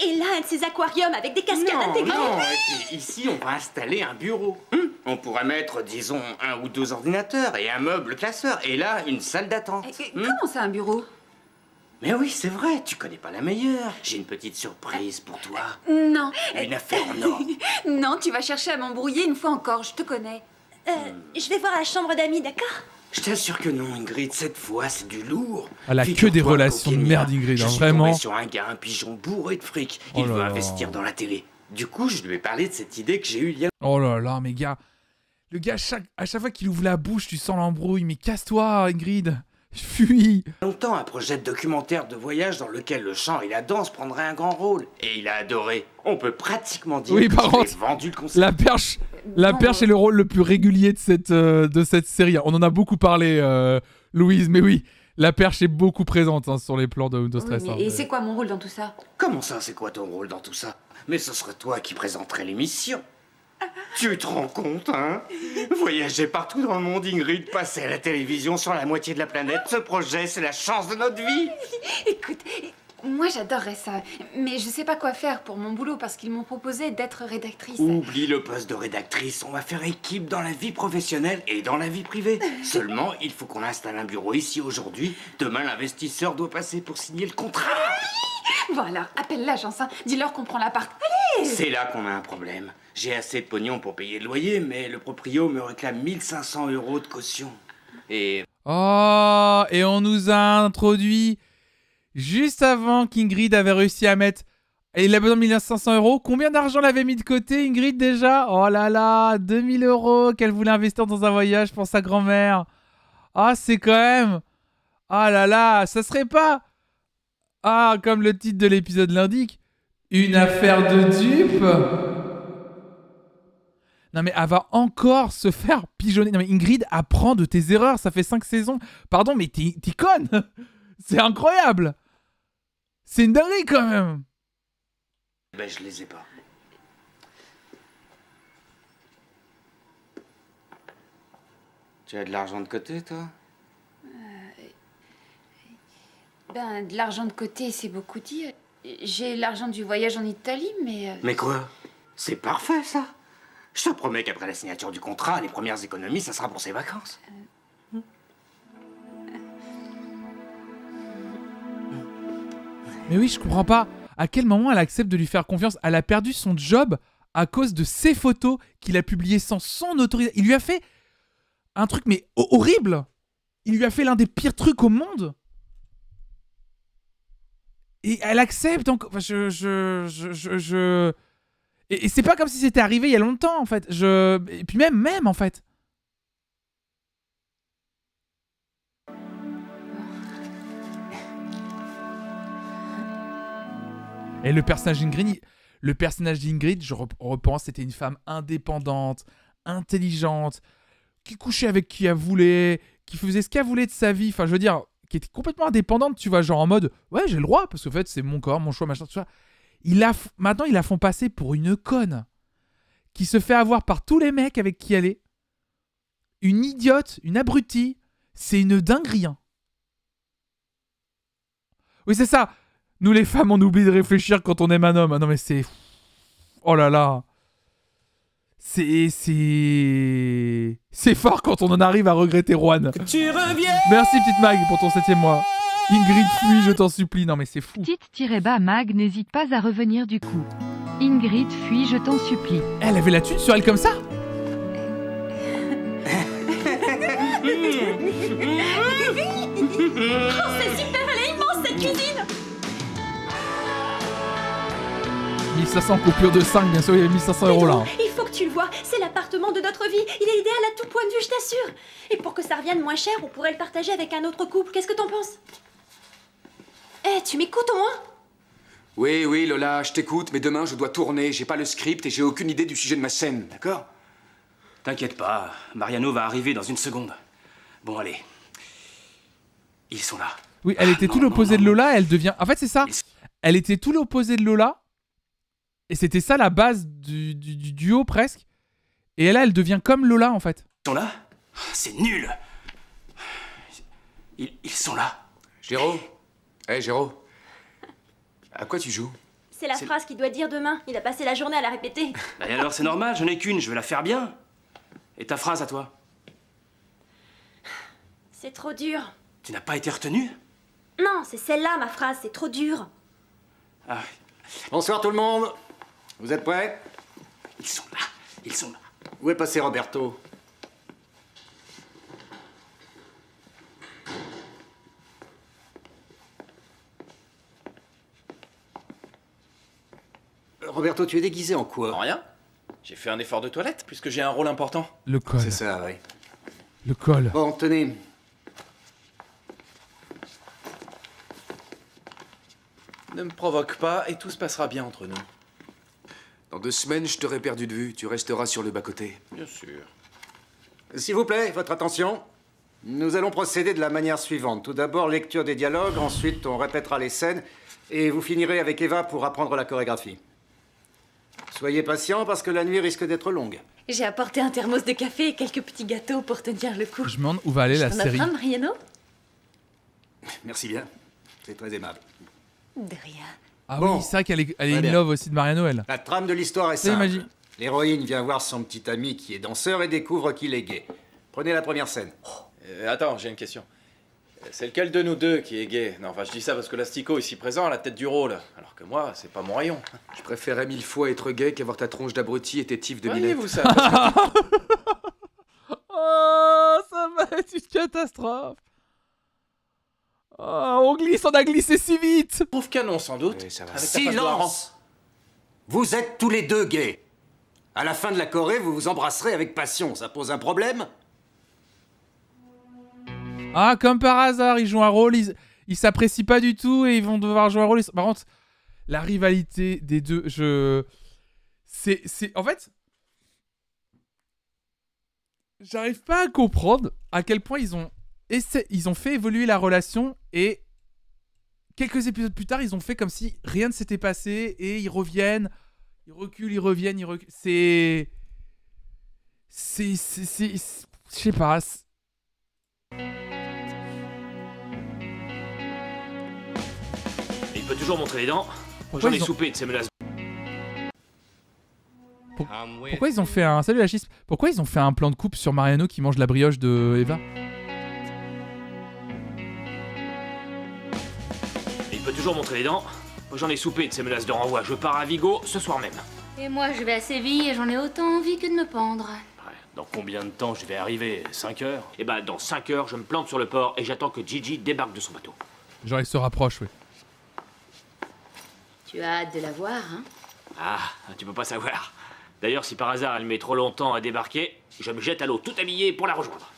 Et là, un de ces aquariums avec des cascades non, intégrées. Non, oui. Ici, on va installer un bureau. Hmm. On pourra mettre, disons, un ou deux ordinateurs et un meuble classeur. Et là, une salle d'attente. Hmm. Comment ça, un bureau? Mais oui, c'est vrai, tu connais pas la meilleure. J'ai une petite surprise pour toi. Non. Une affaire en or. Non, tu vas chercher à m'embrouiller une fois encore, je te connais. Euh, hmm. Je vais voir la chambre d'amis, d'accord? Je t'assure que non, Ingrid, cette fois, c'est du lourd. Elle a que des relations de merde, Ingrid, hein, vraiment. Je suis tombé sur un gars, un pigeon bourré de fric. Il veut investir dans la télé. Du coup, je lui ai parlé de cette idée que j'ai eue il y a... Oh là là, mais gars. Le gars, chaque... à chaque fois qu'il ouvre la bouche, tu sens l'embrouille. Mais casse-toi, Ingrid. Fuis. Longtemps, un projet de documentaire de voyage dans lequel le chant et la danse prendraient un grand rôle. Et il a adoré. On peut pratiquement dire oui, par contre, vendu le concept. La perche, la perche est le rôle le plus régulier de cette, euh, de cette série. On en a beaucoup parlé, euh, Louise, mais oui, la perche est beaucoup présente hein, sur les plans de, de stress. Oui, mais, hein, et mais... c'est quoi mon rôle dans tout ça? Comment ça, c'est quoi ton rôle dans tout ça? Mais ce serait toi qui présenterais l'émission. Tu te rends compte, hein? Voyager partout dans le monde, Ingrid, passer à la télévision sur la moitié de la planète, ce projet, c'est la chance de notre vie. Écoute, moi j'adorerais ça, mais je sais pas quoi faire pour mon boulot parce qu'ils m'ont proposé d'être rédactrice. Oublie le poste de rédactrice, on va faire équipe dans la vie professionnelle et dans la vie privée. Seulement, il faut qu'on installe un bureau ici aujourd'hui. Demain, l'investisseur doit passer pour signer le contrat. Bon alors, appelle l'agence, hein. Dis-leur qu'on prend l'appart. Allez! C'est là qu'on a un problème. J'ai assez de pognon pour payer le loyer, mais le proprio me réclame mille cinq cents euros de caution. Et... Oh, et on nous a introduit juste avant qu'Ingrid avait réussi à mettre... Et il a besoin de mille cinq cents euros. Combien d'argent l'avait mis de côté, Ingrid, déjà? Oh là là, deux mille euros qu'elle voulait investir dans un voyage pour sa grand-mère. Ah, oh, c'est quand même... Ah oh là là, ça serait pas... Ah, comme le titre de l'épisode l'indique, une affaire de dupe. Non mais elle va encore se faire pigeonner. Non mais Ingrid, apprends de tes erreurs, ça fait cinq saisons. Pardon, mais t'es conne. C'est incroyable. C'est une dinguerie quand même. Ben je les ai pas. Tu as de l'argent de côté, toi? Ben, de l'argent de côté, c'est beaucoup dit. J'ai l'argent du voyage en Italie, mais... Mais quoi? C'est parfait, ça. Je te promets qu'après la signature du contrat, les premières économies, ça sera pour ses vacances. Euh... Mais oui, je comprends pas. À quel moment elle accepte de lui faire confiance? Elle a perdu son job à cause de ses photos qu'il a publiées sans son autorisation. Il lui a fait un truc, mais horrible. Il lui a fait l'un des pires trucs au monde. Et elle accepte encore. Enfin, je, je, je, je, je... Et, et c'est pas comme si c'était arrivé il y a longtemps, en fait. Je... Et puis même, même, en fait. Et le personnage d'Ingrid, le personnage d'Ingrid, je repense, c'était une femme indépendante, intelligente, qui couchait avec qui elle voulait, qui faisait ce qu'elle voulait de sa vie. Enfin, je veux dire... qui était complètement indépendante, tu vois, genre en mode « Ouais, j'ai le droit, parce qu'en fait, c'est mon corps, mon choix, machin, tout ça. » Maintenant, ils la font passer pour une conne qui se fait avoir par tous les mecs avec qui elle est. Une idiote, une abrutie, c'est une dinguerie. Oui, c'est ça. Nous, les femmes, on oublie de réfléchir quand on aime un homme. Ah non, mais c'est... Oh là là. C'est... C'est... C'est fort quand on en arrive à regretter Juan. Tu reviens. Merci, petite Mag, pour ton septième mois. Ingrid, fuis, je t'en supplie. Non, mais c'est fou. Petite-bas Mag, n'hésite pas à revenir du coup. Ingrid, fuis, je t'en supplie. Elle avait la thune sur elle comme ça. Oh, c'est super, elle est immense cette cuisine. mille cinq cents coupures de cinq, bien sûr, il y a mille cinq cents euros là. Il faut que tu le vois, c'est l'appartement de notre vie. Il est idéal à tout point de vue, je t'assure. Et pour que ça revienne moins cher, on pourrait le partager avec un autre couple. Qu'est-ce que t'en penses? Eh, hey, tu m'écoutes au moins? Oui, oui, Lola, je t'écoute, mais demain je dois tourner. J'ai pas le script et j'ai aucune idée du sujet de ma scène, d'accord? T'inquiète pas, Mariano va arriver dans une seconde. Bon, allez. Ils sont là. Oui, elle était ah, tout l'opposé de Lola, elle devient... En fait, c'est ça. Elle était tout l'opposé de Lola. Et c'était ça la base du, du, du duo, presque. Et là, elle devient comme Lola, en fait. Ils sont là? C'est nul. Ils, ils sont là. Géro. Hé, hey, Géro. À quoi tu joues? C'est la phrase qu'il doit dire demain. Il a passé la journée à la répéter. Bah et alors, c'est normal, j'en ai qu'une, je vais la faire bien. Et ta phrase à toi? C'est trop dur. Tu n'as pas été retenue? Non, c'est celle-là, ma phrase, c'est trop dur. Ah. Bonsoir tout le monde. Vous êtes prêts? Ils sont là, ils sont là. Où est passé Roberto? Roberto, tu es déguisé en quoi? En rien. J'ai fait un effort de toilette, puisque j'ai un rôle important. Le col. C'est ça, oui. Le col. Bon, tenez. Ne me provoque pas et tout se passera bien entre nous. Dans deux semaines, je t'aurai perdu de vue. Tu resteras sur le bas-côté. Bien sûr. S'il vous plaît, votre attention. Nous allons procéder de la manière suivante. Tout d'abord, lecture des dialogues. Ensuite, on répétera les scènes. Et vous finirez avec Eva pour apprendre la chorégraphie. Soyez patient parce que la nuit risque d'être longue. J'ai apporté un thermos de café et quelques petits gâteaux pour tenir le coup. Je me demande où va aller la série. T'en as faim, Mariano? Merci bien. C'est très aimable. De rien. Ah bon, oui, c'est vrai qu'elle est, elle est in love aussi de Mariano, elle. La trame de l'histoire est simple. L'héroïne vient voir son petit ami qui est danseur et découvre qu'il est gay. Prenez la première scène. Euh, attends, j'ai une question. C'est lequel de nous deux qui est gay? Non, enfin, je dis ça parce que l'Astico ici présent a la tête du rôle. Alors que moi, c'est pas mon rayon. Je préférais mille fois être gay qu'avoir ta tronche d'abruti et tes tifs de millet. Voyez-vous ça? Oh, ça va être une catastrophe. Oh, on glisse, on a glissé si vite. Pauvre canon, sans doute. Oui, ça va. Silence! Vous êtes tous les deux gays. À la fin de la choré, vous vous embrasserez avec passion. Ça pose un problème? Ah, comme par hasard, ils jouent un rôle, ils s'apprécient pas du tout et ils vont devoir jouer un rôle. Ils... Par contre, la rivalité des deux, je... C'est... En fait... J'arrive pas à comprendre à quel point ils ont... ils ont fait évoluer la relation et... Quelques épisodes plus tard, ils ont fait comme si rien ne s'était passé et ils reviennent, ils reculent, ils reviennent, ils reculent... C'est... C'est... C'est... Je sais pas... Il peut toujours montrer les dents. J'en ai soupé de ces menaces. Pourquoi ils ont fait un... Salut la chispe. Pourquoi ils ont fait un plan de coupe sur Mariano qui mange la brioche de Eva? Il peut toujours montrer les dents. J'en ai soupé de ces menaces de renvoi. Je pars à Vigo ce soir même. Et moi je vais à Séville et j'en ai autant envie que de me pendre. Dans combien de temps je vais arriver? Cinq heures? Eh ben, dans cinq heures, je me plante sur le port et j'attends que Gigi débarque de son bateau. Genre, il se rapproche, oui. Tu as hâte de la voir, hein? Ah, tu peux pas savoir. D'ailleurs, si par hasard elle met trop longtemps à débarquer, je me jette à l'eau tout habillée pour la rejoindre.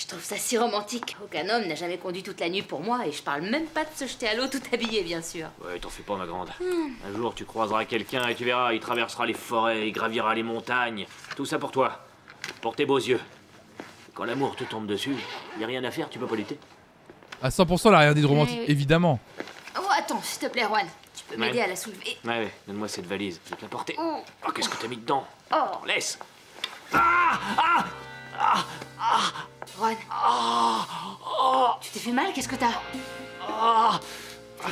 Je trouve ça si romantique. Aucun homme n'a jamais conduit toute la nuit pour moi et je parle même pas de se jeter à l'eau tout habillée, bien sûr. Ouais, t'en fais pas, ma grande. Mmh. Un jour, tu croiseras quelqu'un et tu verras, il traversera les forêts, il gravira les montagnes. Tout ça pour toi. Pour tes beaux yeux. Quand l'amour te tombe dessus, y a rien à faire, tu peux pas lutter. À cent pour cent, elle a rien dit de romantique, mais... évidemment. Oh, attends, s'il te plaît, Juan. Tu peux m'aider ouais. à la soulever. Ouais, ouais. Donne-moi cette valise, je vais te la porter. Oh, oh qu'est-ce que t'as mis dedans? Oh, laisse. Ah, ah, ah, ah. Juan. Oh, oh. Tu t'es fait mal, qu'est-ce que t'as? Oh,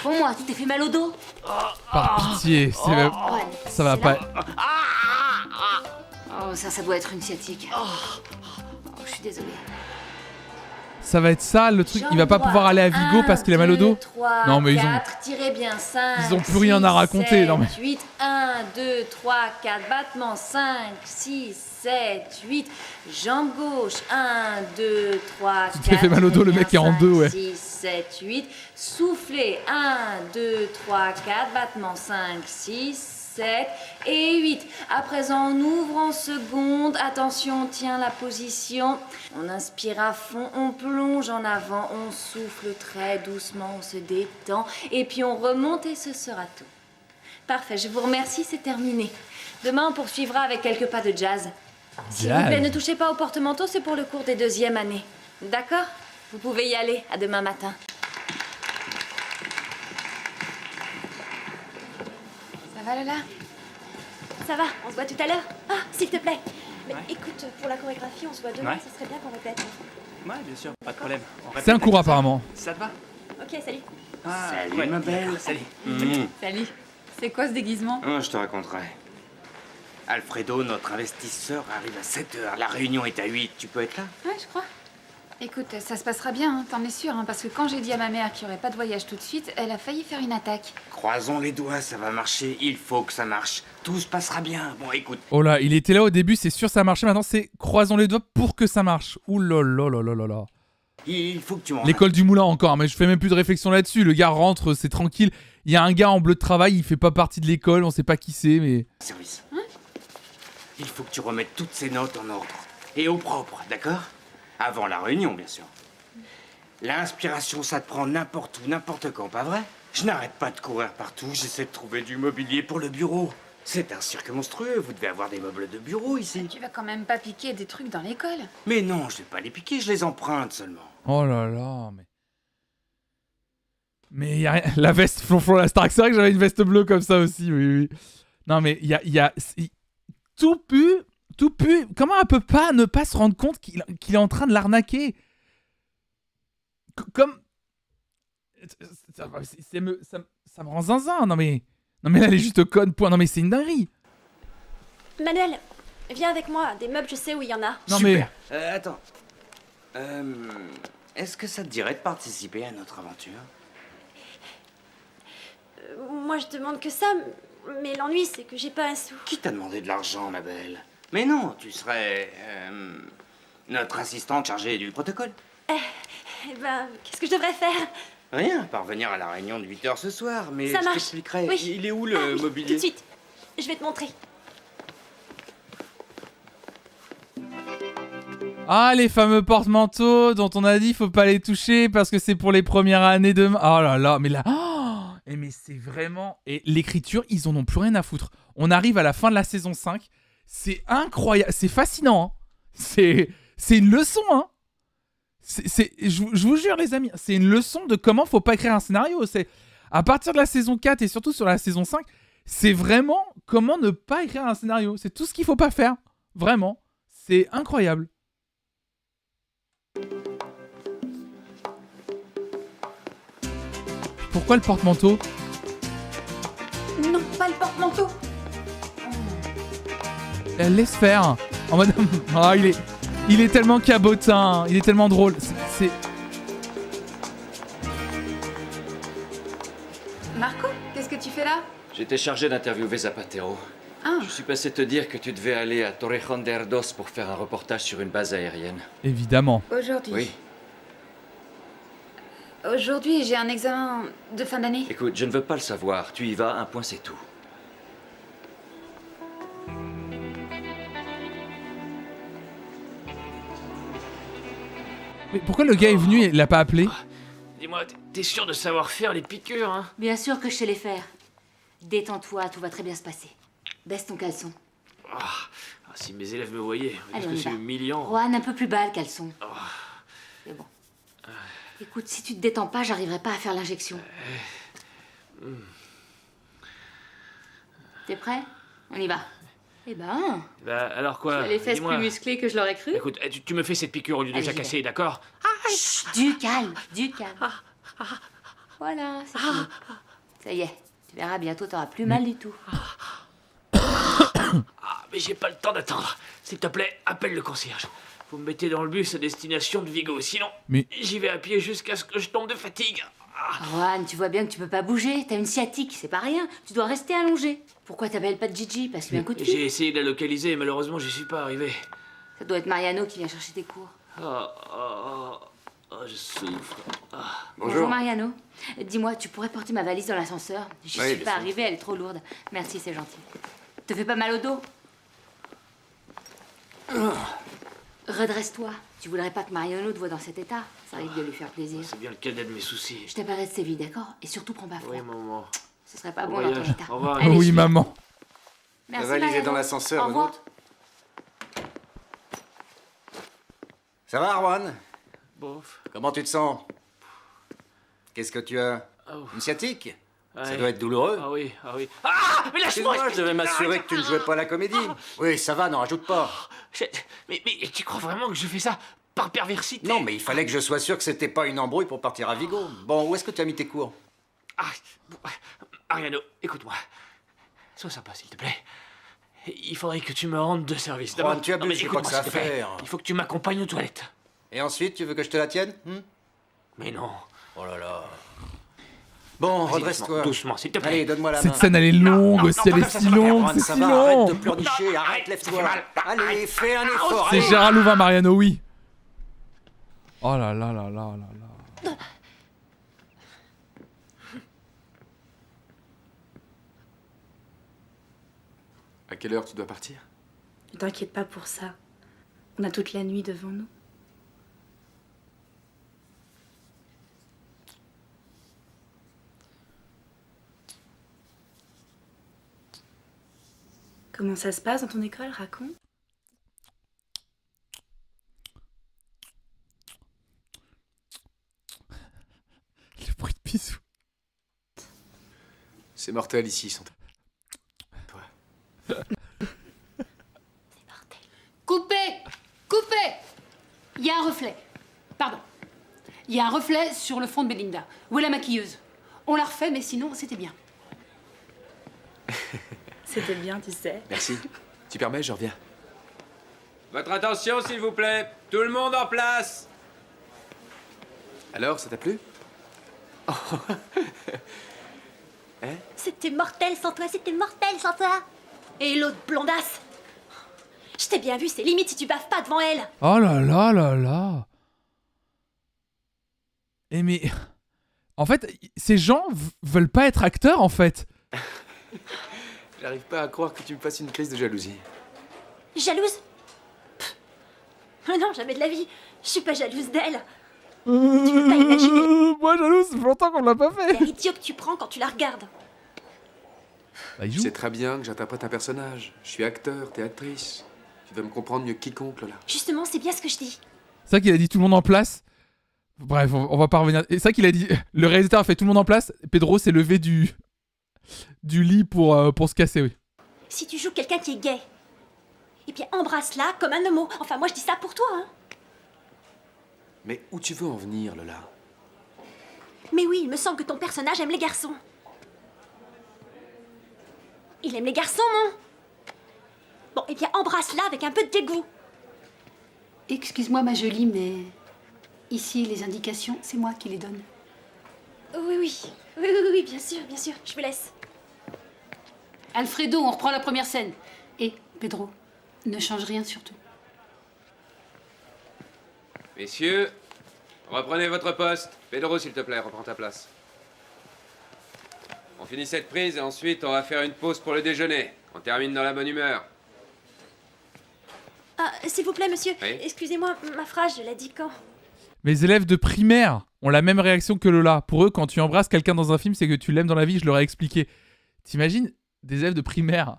Réponds-moi, tu t'es fait mal au dos? Par pitié, c'est même... ouais, ça va pas... Oh, ça, ça doit être une sciatique. Oh, je suis désolée. Ça va être ça le truc, il va pas pouvoir aller à Vigo parce qu'il a mal au dos. Non mais ils ont ils ont plus rien à raconter. Non mais huit un deux trois quatre battements cinq six sept huit jambe gauche un deux trois quatre. Tu t'es fait mal au dos, le mec est en deux, ouais. six sept huit soufflez un deux trois quatre battements cinq six sept et huit. À présent, on ouvre en seconde. Attention, on tient la position. On inspire à fond, on plonge en avant, on souffle très doucement, on se détend. Et puis on remonte et ce sera tout. Parfait, je vous remercie, c'est terminé. Demain, on poursuivra avec quelques pas de jazz. S'il vous plaît, ne touchez pas au porte-manteau, c'est pour le cours des deuxièmes années. D'accord? Vous pouvez y aller, à demain matin. Ça va, Lola? Ça va, on se voit tout à l'heure. Ah, s'il te plaît. Mais ouais. Écoute, pour la chorégraphie, on se voit demain, ouais. Ça serait bien qu'on répète. Ouais, bien sûr, pas de problème. C'est un cours apparemment. Ça te va? Ok, salut. Ah, salut, ouais, ma belle. Salut. Mmh. Salut. C'est quoi ce déguisement? Oh, je te raconterai. Alfredo, notre investisseur, arrive à sept heures. La réunion est à huit. Tu peux être là? Ouais, je crois. Écoute, ça se passera bien, hein, t'en es sûr, hein, parce que quand j'ai dit à ma mère qu'il n'y aurait pas de voyage tout de suite, elle a failli faire une attaque. Croisons les doigts, ça va marcher, il faut que ça marche. Tout se passera bien, bon écoute. Oh là, il était là au début, c'est sûr ça marchait, maintenant c'est croisons les doigts pour que ça marche. Ouh là là là là là là. Il faut que tu rentres. L'école du moulin encore, mais je fais même plus de réflexion là-dessus, le gars rentre, c'est tranquille. Il y a un gars en bleu de travail, il fait pas partie de l'école, on sait pas qui c'est, mais... Service. Hein? Il faut que tu remettes toutes ces notes en ordre, et au propre, d'accord? Avant la réunion, bien sûr. L'inspiration, ça te prend n'importe où, n'importe quand, pas vrai? Je n'arrête pas de courir partout, j'essaie de trouver du mobilier pour le bureau. C'est un cirque monstrueux, vous devez avoir des meubles de bureau ici. Tu vas quand même pas piquer des trucs dans l'école? Mais non, je vais pas les piquer, je les emprunte seulement. Oh là là, mais... Mais y a rien... La veste flonflon, la Star, c'est vrai que j'avais une veste bleue comme ça aussi, oui, oui. Non mais y a... Y a... Y... Tout pu... Tout pu... Comment elle peut pas ne pas se rendre compte qu'il qu'il est en train de l'arnaquer? Comme... Ça, ça, me, ça, ça me rend zinzin, non mais... Non mais là, elle est juste conne, point. Non mais c'est une dinguerie. Manuel, viens avec moi. Des meubles, je sais où il y en a. Non super. Mais... Euh, attends. Euh, Est-ce que ça te dirait de participer à notre aventure? euh, Moi, je demande que ça, mais l'ennui, c'est que j'ai pas un sou. Qui t'a demandé de l'argent, ma belle? Mais non, tu serais euh, notre assistante chargée du protocole. Eh, eh ben, qu'est-ce que je devrais faire? Rien, parvenir à la réunion de huit heures ce soir, mais ça je t'expliquerai. Oui. Il est où le ah, oui, mobilier? Tout de suite, je vais te montrer. Ah, les fameux porte-manteaux dont on a dit faut pas les toucher parce que c'est pour les premières années de... Oh là là, mais là... Oh et mais c'est vraiment... Et l'écriture, ils en ont plus rien à foutre. On arrive à la fin de la saison cinq... C'est incroyable, c'est fascinant, hein. C'est une leçon, hein. C'est, je vous jure les amis, c'est une leçon de comment faut pas écrire un scénario. C'est à partir de la saison quatre et surtout sur la saison cinq, c'est vraiment comment ne pas écrire un scénario. C'est tout ce qu'il faut pas faire, vraiment. C'est incroyable. Pourquoi le porte-manteau? Non, pas le porte-manteau. Laisse faire. En mode... Oh, il est... Il est tellement cabotin. Il est tellement drôle. C'est... Marco, qu'est-ce que tu fais là? J'étais chargé d'interviewer Zapatero. Ah. Je suis passé te dire que tu devais aller à Torrejón de Ardoz pour faire un reportage sur une base aérienne. Évidemment. Aujourd'hui? Oui. Aujourd'hui, j'ai un examen de fin d'année. Écoute, je ne veux pas le savoir. Tu y vas, un point, c'est tout. Mais pourquoi le gars est venu et l'a pas appelé? Dis-moi, t'es sûr de savoir faire les piqûres, hein? Bien sûr que je sais les faire. Détends-toi, tout va très bien se passer. Baisse ton caleçon. Oh, si mes élèves me voyaient, parce que c'est humiliant. Juan, un peu plus bas le caleçon. Oh. Mais bon. Euh... Écoute, si tu te détends pas, j'arriverai pas à faire l'injection. Euh... Mmh. T'es prêt? On y va. Eh ben... Bah alors quoi? Tu as les fesses plus musclées que je l'aurais cru. Écoute, tu, tu me fais cette piqûre au lieu de jacasser, d'accord? Chut, du calme, du calme. Voilà, c'est fini. Ça y est, tu verras bientôt, t'auras plus mal du tout. Ah, mais j'ai pas le temps d'attendre. S'il te plaît, appelle le concierge. Vous me mettez dans le bus à destination de Vigo, sinon mais... j'y vais à pied jusqu'à ce que je tombe de fatigue. Juan, tu vois bien que tu peux pas bouger, t'as une sciatique, c'est pas rien, tu dois rester allongé. Pourquoi t'appelles pas de Gigi? Parce qu'il y a un coup de fil. J'ai essayé de la localiser et malheureusement j'y suis pas arrivé. Ça doit être Mariano qui vient chercher tes cours. Oh, oh, oh, je souffre. Oh. Bonjour. Bonjour Mariano. Dis-moi, tu pourrais porter ma valise dans l'ascenseur? J'y oui, suis pas arrivé, elle est trop lourde. Merci, c'est gentil. Te fais pas mal au dos? Oh. Redresse-toi. Tu voudrais pas que Mariano te voit dans cet état? Ça risque de lui faire plaisir. C'est bien le cadet de mes soucis. Je t'appellerai de Séville, d'accord? Et surtout, prends pas froid. Oui, maman. Ce serait pas bon dans ton état. Au revoir. Allez, oui, maman. Merci, Mariano. La valise est dans l'ascenseur, remonte. Ça va, Juan? Bof. Comment tu te sens? Qu'est-ce que tu as? Oh. Une sciatique? Ouais. Ça doit être douloureux. Ah oui, ah oui. Ah, mais lâche-moi! Je devais m'assurer que tu ne jouais pas à la comédie. Oui, ça va, n'en rajoute pas. Je... Mais, mais tu crois vraiment que je fais ça par perversité? Non, mais il fallait que je sois sûr que c'était pas une embrouille pour partir à Vigo. Bon, où est-ce que tu as mis tes cours? Ah, bon, Mariano, écoute-moi. Sois sympa, s'il te plaît. Il faudrait que tu me rendes de service. Juan, tu abuses, j'ai pas que ça à faire. Il faut que tu m'accompagnes aux toilettes. Et ensuite, tu veux que je te la tienne? hmm Mais non. Oh là là. Bon, redresse-toi. Doucement, s'il te plaît. Allez, donne-moi la main. Cette scène, elle est longue aussi, elle est si longue, c'est si long. Arrête de pleurnicher, arrête, lève-toi. Allez, fais un effort. C'est Gérard Louvain, Mariano, oui. Oh là là là là là là. À quelle heure tu dois partir? Ne t'inquiète pas pour ça. On a toute la nuit devant nous. Comment ça se passe dans ton école, raconte. Le bruit de bisous. C'est mortel ici, sans toi. C'est mortel. Coupez! Coupez! Il y a un reflet. Pardon. Il y a un reflet sur le front de Belinda. Où est la maquilleuse? On la refait, mais sinon, c'était bien. C'était bien, tu sais. Merci. Tu permets, je reviens. Votre attention, s'il vous plaît. Tout le monde en place. Alors, ça t'a plu? Oh. Hein? C'était mortel sans toi, c'était mortel sans toi. Et l'autre blondasse. Je t'ai bien vu, c'est limite si tu baves pas devant elle. Oh là là là là. Et mais... En fait, ces gens veulent pas être acteurs, en fait. J'arrive pas à croire que tu me fasses une crise de jalousie. Jalouse? Pff. Non, jamais de la vie. Je suis pas jalouse d'elle. Euh, tu peux pas imaginer. Moi, jalouse, c'est longtemps qu'on l'a pas fait. C'est idiot que tu prends quand tu la regardes. Bah, je sais très bien que j'interprète un personnage. Je suis acteur, t'es actrice. Tu vas me comprendre mieux que quiconque, Lola. Justement, c'est bien ce que je dis. C'est ça qu'il a dit tout le monde en place. Bref, on, on va pas revenir. Et ça qu'il a dit. Le réalisateur a fait tout le monde en place. Pedro s'est levé du... du lit pour, euh, pour se casser, oui. Si tu joues quelqu'un qui est gay, et bien embrasse-la comme un homo. Enfin, moi, je dis ça pour toi, hein. Mais où tu veux en venir, Lola? Mais oui, il me semble que ton personnage aime les garçons. Il aime les garçons, non? Bon, et bien embrasse-la avec un peu de dégoût. Excuse-moi, ma jolie, mais... Ici, les indications, c'est moi qui les donne. Oui, oui. Oui, oui, oui, bien sûr, bien sûr. Je me laisse. Alfredo, on reprend la première scène. Et, Pedro, ne change rien surtout. Messieurs, reprenez votre poste. Pedro, s'il te plaît, reprends ta place. On finit cette prise et ensuite, on va faire une pause pour le déjeuner. On termine dans la bonne humeur. Ah, s'il vous plaît, monsieur. Oui? Excusez-moi, ma phrase, je la dis quand? Mes élèves de primaire ont la même réaction que Lola. Pour eux, quand tu embrasses quelqu'un dans un film, c'est que tu l'aimes dans la vie, je leur ai expliqué. T'imagines des élèves de primaire.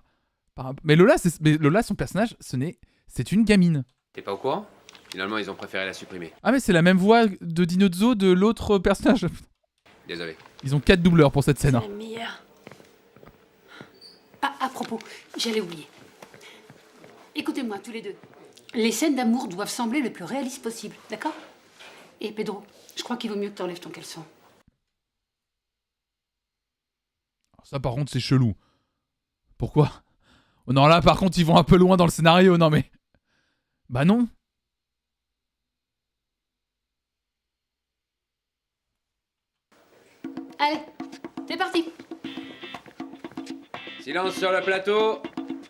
Mais Lola, mais Lola son personnage, ce n'est... C'est une gamine. T'es pas au courant? Finalement, ils ont préféré la supprimer. Ah mais c'est la même voix de Dinozzo de l'autre personnage. Désolé. Ils ont quatre doubleurs pour cette scène. C'est la meilleure. Ah, à propos, j'allais oublier. Écoutez-moi, tous les deux. Les scènes d'amour doivent sembler le plus réalistes possible, d'accord? Et Pedro, je crois qu'il vaut mieux que t'enlèves ton caleçon. ça par contre c'est chelou. Pourquoi? Oh non, là par contre ils vont un peu loin dans le scénario, non mais... Bah non. Allez, c'est parti. Silence sur le plateau.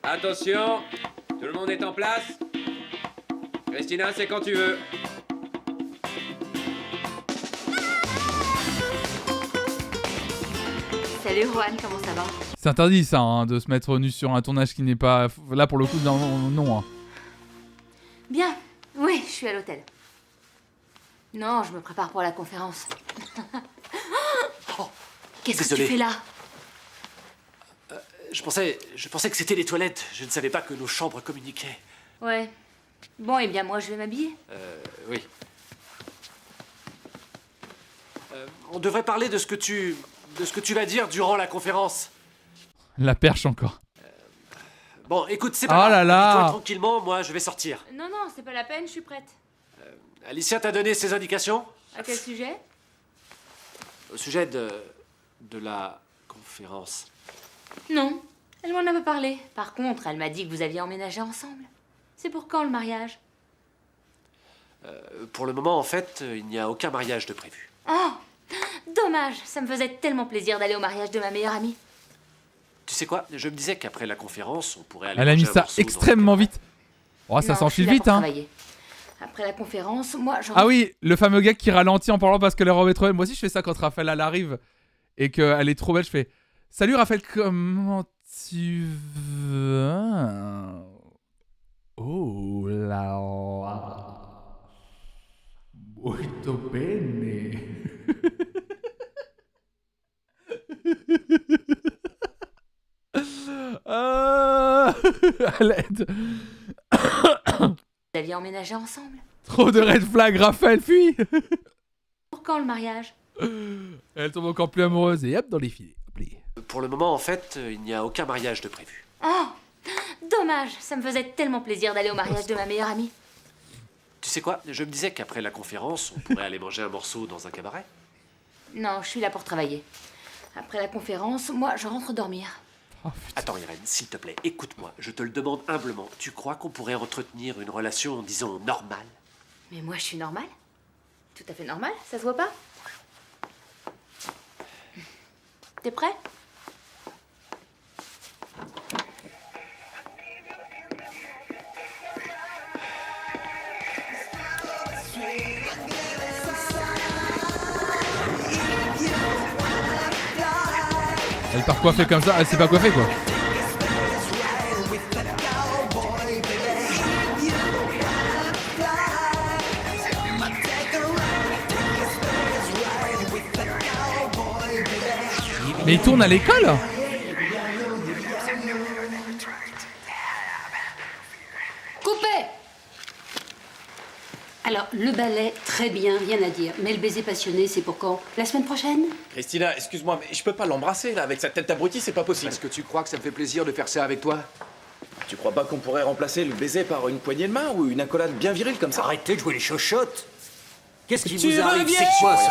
Attention, tout le monde est en place. Christina, c'est quand tu veux. Salut Juan, comment ça va? C'est interdit ça, hein, de se mettre nu sur un tournage qui n'est pas... Là pour le coup, non, non, non hein. Bien, oui, je suis à l'hôtel. Non, je me prépare pour la conférence. Oh, qu'est-ce que tu fais là? euh, Je pensais... Je pensais que c'était les toilettes. Je ne savais pas que nos chambres communiquaient. Ouais. Bon, eh bien moi je vais m'habiller. Euh, oui. Euh, on devrait parler de ce que tu... de ce que tu vas dire durant la conférence. La perche encore. Euh, bon, écoute, c'est pas... Oh là là. Toi, tranquillement, moi, je vais sortir. Non, non, c'est pas la peine, je suis prête. Euh, Alicia t'a donné ses indications? À quel sujet? Au sujet de... de la conférence. Non, elle m'en a pas parlé. Par contre, elle m'a dit que vous aviez emménagé ensemble. C'est pour quand, le mariage? euh, Pour le moment, en fait, il n'y a aucun mariage de prévu. Oh, dommage, ça me faisait tellement plaisir d'aller au mariage de ma meilleure amie. Tu sais quoi? Je me disais qu'après la conférence, on pourrait aller... Elle a mis ça extrêmement vite. Oh, ça s'enfile vite, hein. Après la conférence, moi... Ah oui, le fameux gars qui ralentit en parlant parce que la robe est trop belle. Moi aussi, je fais ça quand Raphaël elle arrive et qu'elle est trop belle. Je fais... Salut Raphaël, comment tu vas? Oh là... Muito bene. Ah, à l'aide. Vous aviez emménagé ensemble? Trop de red flag, Raphaël, fuis. Pour quand le mariage? Elle tombe encore plus amoureuse et hop dans les filets. Pour le moment, en fait, il n'y a aucun mariage de prévu. Oh, dommage, ça me faisait tellement plaisir d'aller au mariage de ma meilleure amie. Tu sais quoi? Je me disais qu'après la conférence, on pourrait aller manger un morceau dans un cabaret. Non, je suis là pour travailler. Après la conférence, moi, je rentre dormir. Oh, attends, Irène, s'il te plaît, écoute-moi. Je te le demande humblement. Tu crois qu'on pourrait entretenir une relation, disons, normale? Mais moi, je suis normale. Tout à fait normale, ça se voit pas? T'es prêt? Elle part coiffée comme ça, elle s'est pas coiffée quoi. Mais il tourne à l'école? Coupé! Alors, le ballet, très bien, rien à dire. Mais le baiser passionné, c'est pour quand? La semaine prochaine? Christina, excuse-moi, mais je peux pas l'embrasser, là, avec sa tête abrutie, c'est pas possible. Est-ce que tu crois que ça me fait plaisir de faire ça avec toi? Tu crois pas qu'on pourrait remplacer le baiser par une poignée de main ou une accolade bien virile comme ça? Arrêtez de jouer les chochottes! Qu'est-ce qui vous arrive? C'est quoi ce...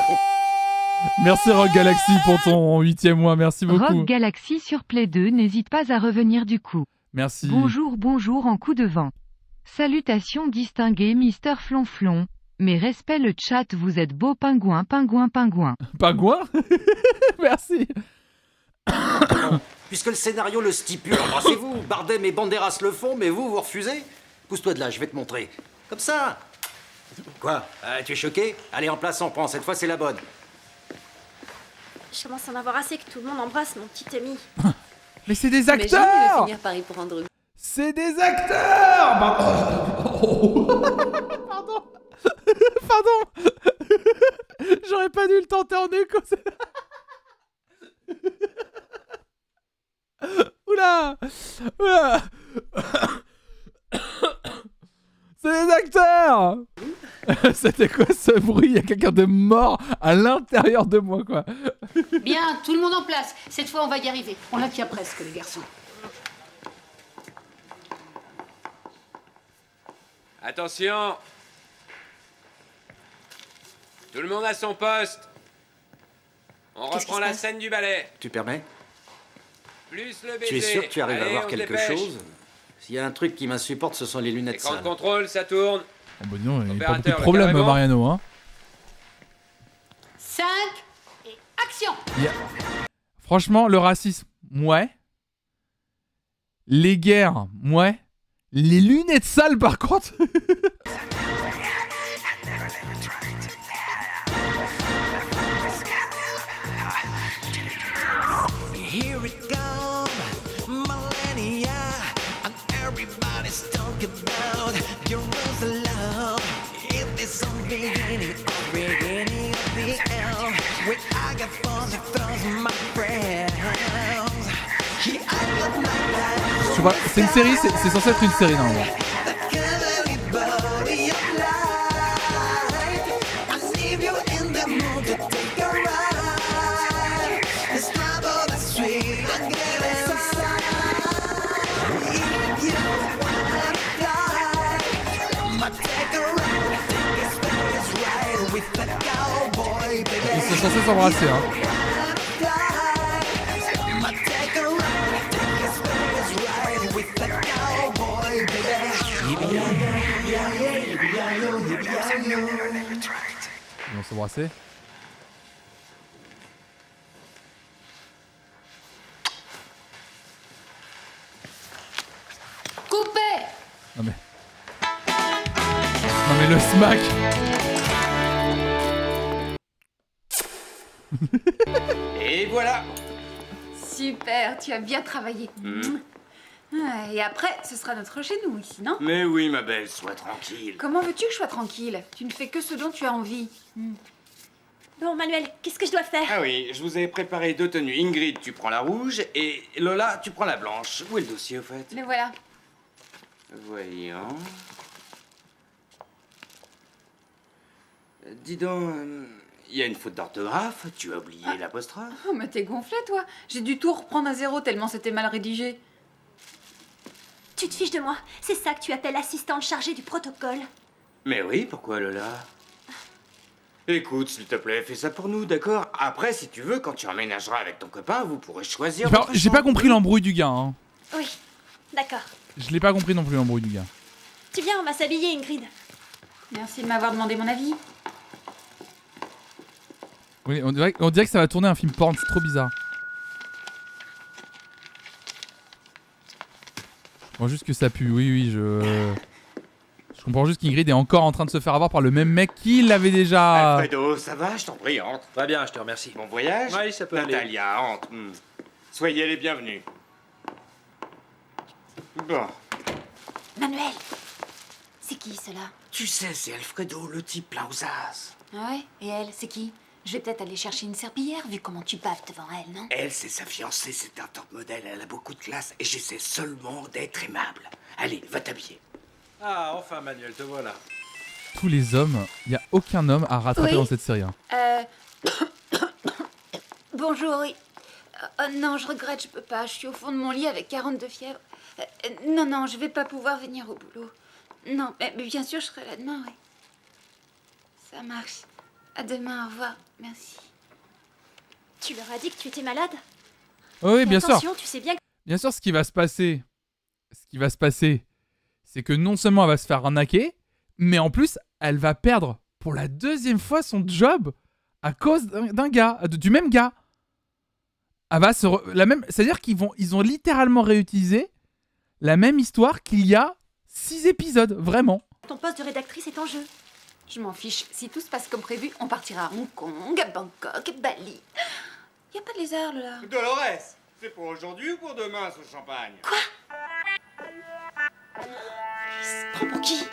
Merci Rock Galaxy pour ton huitième mois, merci beaucoup. Rock Galaxy sur Play deux, n'hésite pas à revenir du coup. Merci. Bonjour, bonjour en coup de vent. Salutations distinguées Mister Flonflon. Mes respects le chat, vous êtes beau pingouin, pingouin, pingouin. Pingouin? Merci. Puisque le scénario le stipule, embrassez-vous. Bardem et Banderas le font, mais vous, vous refusez? Pousse-toi de là, je vais te montrer. Comme ça. Quoi? euh, Tu es choqué? Allez, en place, on prend, cette fois c'est la bonne. Je commence à en avoir assez que tout le monde embrasse mon petit ami. Mais c'est des acteurs! C'est des acteurs! Bah... Oh. Pardon! Pardon! J'aurais pas dû le tenter en écho. Oula! Oula! C'est des acteurs! C'était quoi ce bruit? Il y a quelqu'un de mort à l'intérieur de moi, quoi. Bien, tout le monde en place. Cette fois, on va y arriver. On la tient presque, les garçons. Attention! Tout le monde à son poste. On reprend la scène du ballet. Tu permets? Plus le baiser. Tu es sûr que tu arrives Allez, à voir quelque dépêche. chose? S'il y a un truc qui m'insupporte, ce sont les lunettes sales. Écran de contrôle, ça tourne. Oh bah non, il n'y a pas beaucoup de problème, Mariano. Hein. cinq et action. Yeah. Franchement, le racisme, ouais. Les guerres, ouais. Les lunettes sales, par contre. C'est une série, c'est censé être une série normalement. Ils sont censés s'embrasser hein. Ils vont s'embrasser. Coupé. Non mais... Non mais le smack. Et voilà. Super, tu as bien travaillé. Mmh. Et après, ce sera notre chez nous ici, non? Mais oui, ma belle, sois tranquille. Comment veux-tu que je sois tranquille? Tu ne fais que ce dont tu as envie. Mm. Bon, Manuel, qu'est-ce que je dois faire? Ah oui, je vous ai préparé deux tenues. Ingrid, tu prends la rouge et Lola, tu prends la blanche. Où est le dossier, au fait? Le voilà. Voyons. Dis donc... Euh... Il y a une faute d'orthographe, tu as oublié ah. l'apostrophe. Oh, mais t'es gonflé, toi. J'ai dû tout reprendre à zéro tellement c'était mal rédigé. Tu te fiches de moi? C'est ça que tu appelles assistante chargée du protocole? Mais oui, pourquoi, Lola? Écoute, s'il te plaît, fais ça pour nous, d'accord? Après, si tu veux, quand tu emménageras avec ton copain, vous pourrez choisir... J'ai pas compris l'embrouille du gars, hein. Oui, d'accord. Je l'ai pas compris non plus, l'embrouille du gars. Tu viens, on va s'habiller, Ingrid. Merci de m'avoir demandé mon avis. Oui, on dirait, on dirait que ça va tourner un film porn, c'est trop bizarre. Je comprends juste que ça pue, oui, oui, je... Je comprends juste qu'Ingrid est encore en train de se faire avoir par le même mec qui l'avait déjà... Alfredo, ça va? Je t'en prie, entre. Très bien, je te remercie. Bon voyage. Oui, ça peut Natalia, aller. Natalia, entre. Mmh. Soyez les bienvenus. Bon. Manuel, c'est qui, cela? Tu sais, c'est Alfredo, le type Lausaz. Ah ouais? Et elle, c'est qui? Je vais peut-être aller chercher une serpillière, vu comment tu baves devant elle, non? Elle, c'est sa fiancée, c'est un top modèle, elle a beaucoup de classe, et j'essaie seulement d'être aimable. Allez, va t'habiller. Ah, enfin, Manuel, te voilà. Tous les hommes, il n'y a aucun homme à rattraper oui. dans cette série. Hein. Euh... Bonjour, oui. Oh non, je regrette, je peux pas, je suis au fond de mon lit avec quarante-deux fièvres. Euh, non, non, je vais pas pouvoir venir au boulot. Non, mais, mais bien sûr, je serai là demain, oui. Ça marche. À demain, au revoir. Merci. Tu leur as dit que tu étais malade? Oh oui, bien sûr. Tu sais bien, que... bien sûr, ce qui va se passer, ce qui va se passer, c'est que non seulement elle va se faire arnaquer, mais en plus, elle va perdre pour la deuxième fois son job à cause d'un gars, du même gars. Elle va se re... la même, c'est-à-dire qu'ils vont, ils ont littéralement réutilisé la même histoire qu'il y a six épisodes, vraiment. Ton poste de rédactrice est en jeu. Je m'en fiche. Si tout se passe comme prévu, on partira à Hong Kong, à Bangkok, à Bali. Y a pas de lézard, là. Dolores, c'est pour aujourd'hui ou pour demain, ce champagne? Quoi? Il se prend pour qui?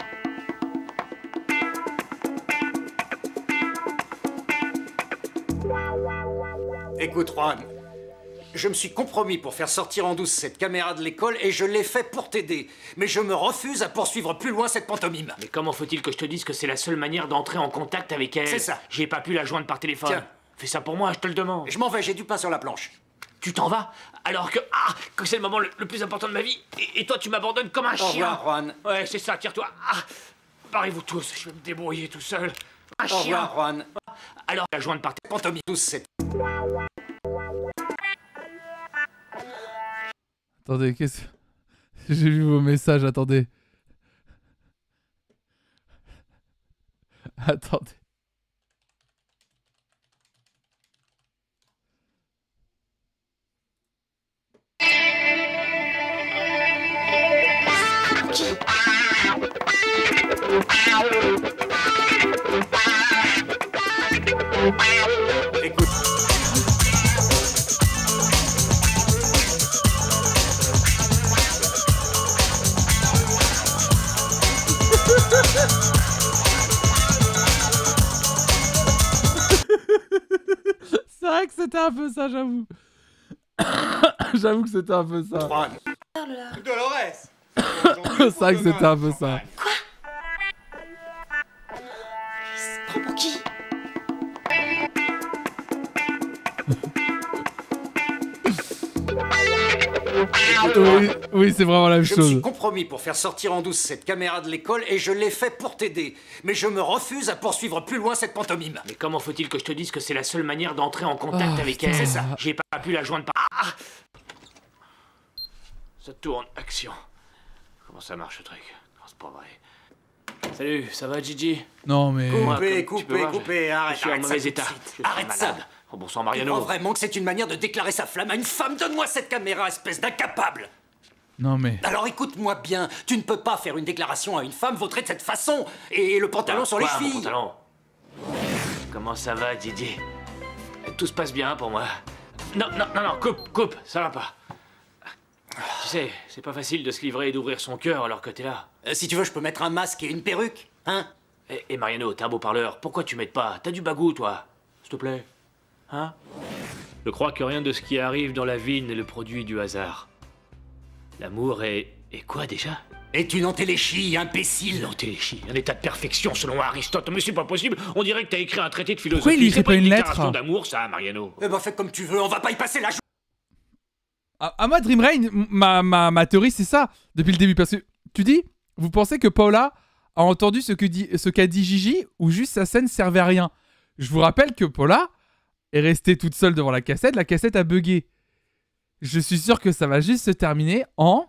Écoute, Juan, je me suis compromis pour faire sortir en douce cette caméra de l'école et je l'ai fait pour t'aider. Mais je me refuse à poursuivre plus loin cette pantomime. Mais comment faut-il que je te dise que c'est la seule manière d'entrer en contact avec elle? C'est ça. J'ai pas pu la joindre par téléphone. Tiens. Fais ça pour moi, je te le demande. Je m'en vais, j'ai du pain sur la planche. Tu t'en vas? Alors que... Ah, que c'est le moment le, le plus important de ma vie. Et, et toi, tu m'abandonnes comme un Au chien. Au revoir, Juan. Ouais, c'est ça, tire-toi. Ah, barrez-vous tous, je vais me débrouiller tout seul. Un Au chien. Au revoir, Juan. Alors, la joindre par téléphone. Pantomime douce, c'est... Attendez, qu'est-ce que... J'ai vu vos messages, attendez. Attendez. Écoute. C'est vrai que c'était un peu ça, j'avoue. J'avoue que c'était un peu ça. Dolores. C'est vrai que c'était un peu ça. Quoi? Pour qui? Oui, oui c'est vraiment la même chose. Je me suis compromis pour faire sortir en douce cette caméra de l'école et je l'ai fait pour t'aider. Mais je me refuse à poursuivre plus loin cette pantomime. Mais comment faut-il que je te dise que c'est la seule manière d'entrer en contact oh, avec elle? C'est ça. J'ai pas pu la joindre par... Ah, ça tourne, action. Comment ça marche ce truc? Non, c'est pas vrai. Salut, ça va Gigi? Non mais... Coupez, coupez, coupez, arrête, je suis en mauvais état. Arrête ça! Oh bon sang Mariano. Tu crois vraiment que c'est une manière de déclarer sa flamme à une femme? Donne-moi cette caméra, espèce d'incapable! Non mais... Alors écoute-moi bien, tu ne peux pas faire une déclaration à une femme vautrée de cette façon! Et le pantalon sur les filles! Comment ça va Gigi? Tout se passe bien pour moi. Non, non, non, non, coupe, coupe, ça va pas. Tu sais, c'est pas facile de se livrer et d'ouvrir son cœur alors que t'es là. Euh, si tu veux, je peux mettre un masque et une perruque, hein? Et, et Mariano, t'es un beau parleur, pourquoi tu m'aides pas? T'as du bagou, toi, s'il te plaît. Hein? Je crois que rien de ce qui arrive dans la vie n'est le produit du hasard. L'amour est... est quoi, déjà? Est une entéléchie, imbécile! Une entéléchie, un état de perfection selon Aristote. Mais c'est pas possible, on dirait que t'as écrit un traité de philosophie. Pourquoi il écrit pas une lettre d'amour, ça, Mariano? Eh ben, fais comme tu veux, on va pas y passer la journée. À moi, Dream Rain, ma, ma, ma théorie, c'est ça, depuis le début. Parce que tu dis, vous pensez que Paula a entendu ce qu'a dit, ce qu'a dit Gigi ou juste sa scène servait à rien? Je vous rappelle que Paula est restée toute seule devant la cassette. La cassette a bugué. Je suis sûr que ça va juste se terminer en...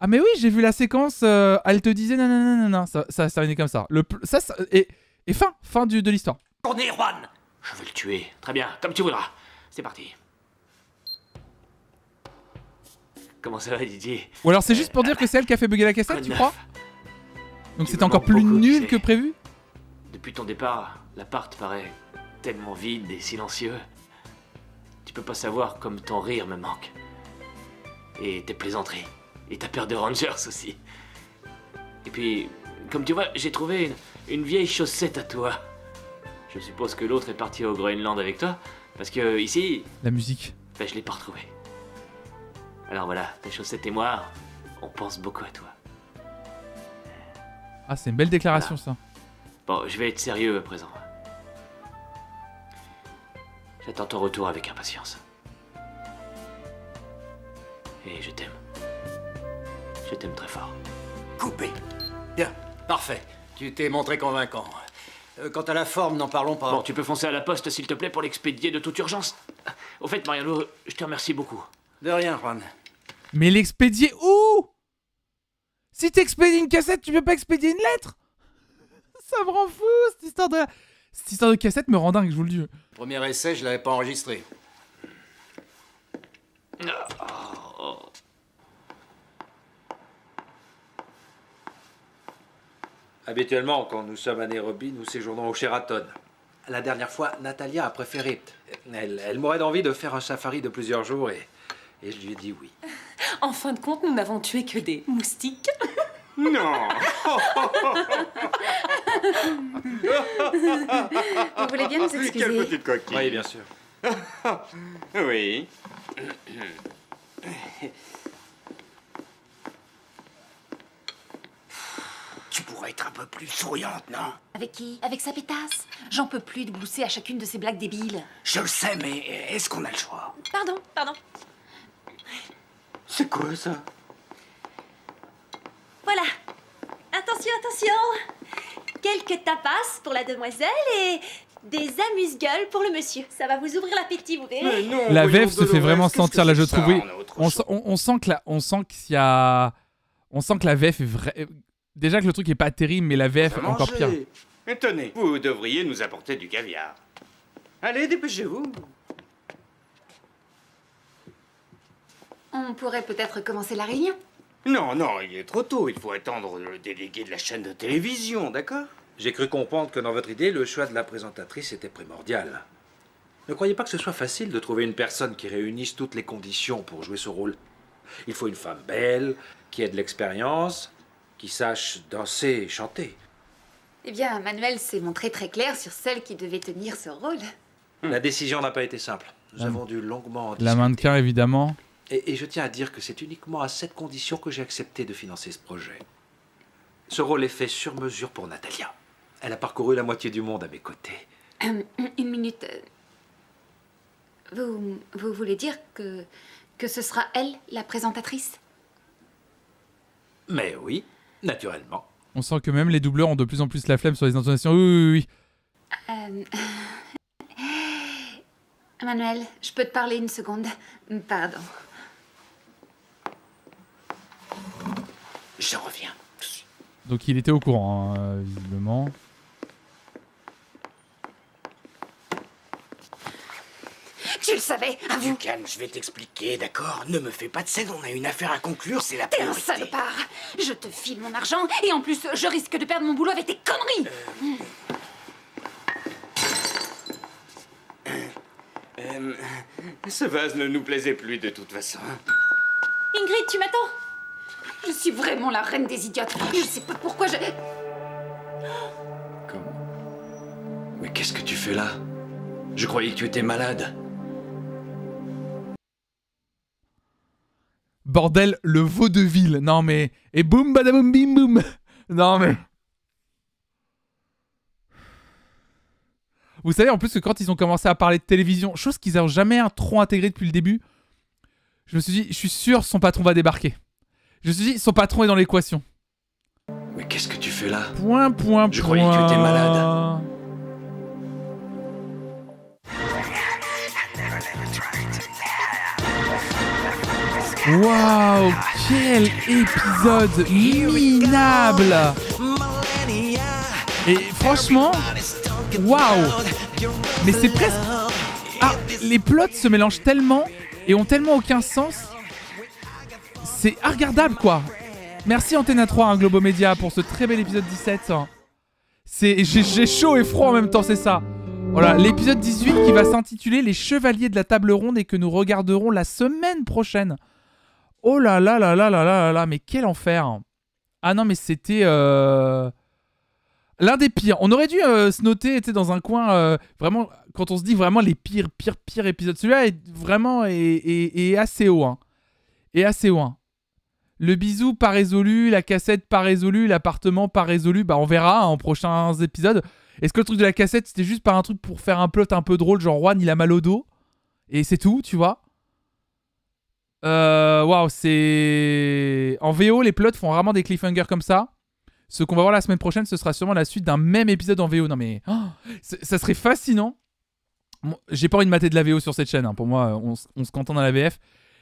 Ah mais oui, j'ai vu la séquence, euh, elle te disait non, non, non, non, non, ça, ça va se terminer comme ça. Le, ça, ça et, et fin, fin du, de l'histoire. On est Juan. Je veux le tuer. Très bien, comme tu voudras. C'est parti. Comment ça va, Didier? Ou alors c'est juste pour dire que c'est elle qui a fait bugger la cassette, tu crois? Donc c'était encore plus nul que prévu? Depuis ton départ, l'appart paraît tellement vide et silencieux. Tu peux pas savoir comme ton rire me manque. Et tes plaisanteries. Et ta paire de Rangers aussi. Et puis, comme tu vois, j'ai trouvé une, une vieille chaussette à toi. Je suppose que l'autre est parti au Groenland avec toi. Parce que ici... La musique. Ben, je l'ai pas retrouvée. Alors voilà, ta chaussette et moi, on pense beaucoup à toi. Ah, c'est une belle déclaration, voilà. Ça. Bon, je vais être sérieux à présent. J'attends ton retour avec impatience. Et je t'aime. Je t'aime très fort. Coupé. Bien, parfait. Tu t'es montré convaincant. Euh, quant à la forme, n'en parlons pas. Bon, tu peux foncer à la poste, s'il te plaît, pour l'expédier de toute urgence. Au fait, Mariano, je te remercie beaucoup. De rien, Juan. Mais l'expédier où? Si t'expédies une cassette, tu peux pas expédier une lettre? Ça me rend fou, cette histoire de... Cette histoire de cassette me rend dingue, je vous le dis. Premier essai, je l'avais pas enregistré. Oh. Habituellement, quand nous sommes à Nairobi, nous séjournons au Sheraton. La dernière fois, Natalia a préféré. Elle, elle m'aurait envie de faire un safari de plusieurs jours et... Et je lui ai dit oui. En fin de compte, nous n'avons tué que des moustiques. Non. Vous voulez bien nous excuser? Quelle petite coquille. Oui, bien sûr. Oui. Tu pourrais être un peu plus souriante, non? Avec qui? Avec sa pétasse? J'en peux plus de glousser à chacune de ces blagues débiles. Je le sais, mais est-ce qu'on a le choix? Pardon, pardon. C'est quoi ça? Voilà. Attention, attention. quelques tapas pour la demoiselle et des amuse-gueules pour le monsieur. Ça va vous ouvrir l'appétit, vous verrez. Non, la V F se fait vraiment sentir, là, je trouve. Oui. On, on, on sent que la, on sent qu'il y a... On sent que la V F est vraie... Déjà que le truc est pas terrible, mais la V F est encore pire. Tenez, vous devriez nous apporter du caviar. Allez, dépêchez-vous. On pourrait peut-être commencer la réunion. Non, non, il est trop tôt. Il faut attendre le délégué de la chaîne de télévision, d'accord? J'ai cru comprendre que dans votre idée, le choix de la présentatrice était primordial. Ne croyez pas que ce soit facile de trouver une personne qui réunisse toutes les conditions pour jouer ce rôle. Il faut une femme belle, qui ait de l'expérience, qui sache danser et chanter. Eh bien, Manuel s'est montré très clair sur celle qui devait tenir ce rôle. La décision n'a pas été simple. Nous avons dû longuement en discuter. La mannequin, évidemment. Et, et je tiens à dire que c'est uniquement à cette condition que j'ai accepté de financer ce projet. Ce rôle est fait sur mesure pour Natalia. Elle a parcouru la moitié du monde à mes côtés. Euh, une minute. Vous, vous voulez dire que, que ce sera elle, la présentatrice? Mais oui, naturellement. On sent que même les doubleurs ont de plus en plus la flemme sur les intonations. Oui, oui, oui. Euh... Manuel, je peux te parler une seconde? Pardon. Je reviens. Donc il était au courant, hein, visiblement. Tu le savais, à vous. Du calme, je vais t'expliquer, d'accord? Ne me fais pas de scène, on a une affaire à conclure, c'est la priorité. T'es un salopard. Je te file mon argent et en plus, je risque de perdre mon boulot avec tes conneries. Euh... Euh... Euh... Ce vase ne nous plaisait plus de toute façon. Ingrid, tu m'attends? Je suis vraiment la reine des idiotes. Je sais pas pourquoi je... Comment? Mais qu'est-ce que tu fais là? Je croyais que tu étais malade. Bordel, le vaudeville. Non mais... Et boum, badaboum, bim, boum. Non mais... Vous savez en plus que quand ils ont commencé à parler de télévision, chose qu'ils n'ont jamais trop intégrée depuis le début, je me suis dit, je suis sûr son patron va débarquer. Je me suis dit, son patron est dans l'équation. Mais qu'est-ce que tu fais là? Point, point, je point. Je croyais que tu étais malade. Waouh, quel épisode minable! Et franchement, waouh! Mais c'est presque... Ah, les plots se mélangent tellement et ont tellement aucun sens. C'est regardable quoi. Merci Antena trois, hein, Globomédia, pour ce très bel épisode dix-sept. J'ai chaud et froid en même temps, c'est ça. Voilà, l'épisode dix-huit qui va s'intituler « Les chevaliers de la table ronde » et que nous regarderons la semaine prochaine. Oh là là là là là là là, mais quel enfer. Ah non, mais c'était... Euh... l'un des pires. On aurait dû euh, se noter dans un coin, euh, vraiment, quand on se dit vraiment les pires, pires, pires épisodes. Celui-là est vraiment est, est, est assez haut. Hein. Est assez haut. Hein. Le bisou pas résolu, la cassette pas résolue, l'appartement pas résolu, bah on verra hein, en prochains épisodes. Est-ce que le truc de la cassette c'était juste par un truc pour faire un plot un peu drôle, genre Juan il a mal au dos et c'est tout, tu vois? Euh, waouh, c'est... En V O, les plots font rarement des cliffhangers comme ça. Ce qu'on va voir la semaine prochaine, ce sera sûrement la suite d'un même épisode en V O. Non mais... Oh, ça serait fascinant. Bon, j'ai pas envie de mater de la V O sur cette chaîne, hein. Pour moi, on, on se cantonne à la V F.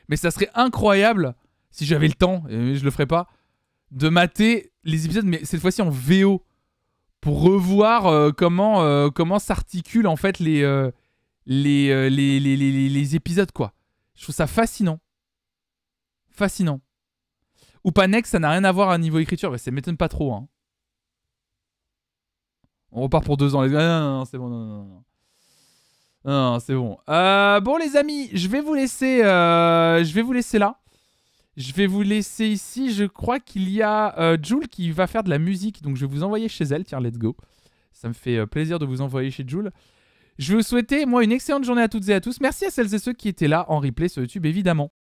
Mais ça serait incroyable, si j'avais le temps, et je le ferais pas, de mater les épisodes, mais cette fois-ci en V O. Pour revoir euh, comment, euh, comment s'articulent en fait les, euh, les, euh, les, les, les, les épisodes, quoi. Je trouve ça fascinant. Fascinant. Ou Panex, ça n'a rien à voir à niveau écriture. Bah, ça m'étonne pas trop. Hein. On repart pour deux ans. Les... Ah, non, non, non, c'est bon. Non, non, non. Ah, non c'est bon. Euh, bon, les amis, je vais vous laisser. Euh, je vais vous laisser là. Je vais vous laisser ici. Je crois qu'il y a euh, Jules qui va faire de la musique. Donc, je vais vous envoyer chez elle. Tiens, let's go. Ça me fait euh, plaisir de vous envoyer chez Jules. Je vous souhaite, moi, une excellente journée à toutes et à tous. Merci à celles et ceux qui étaient là en replay sur YouTube, évidemment.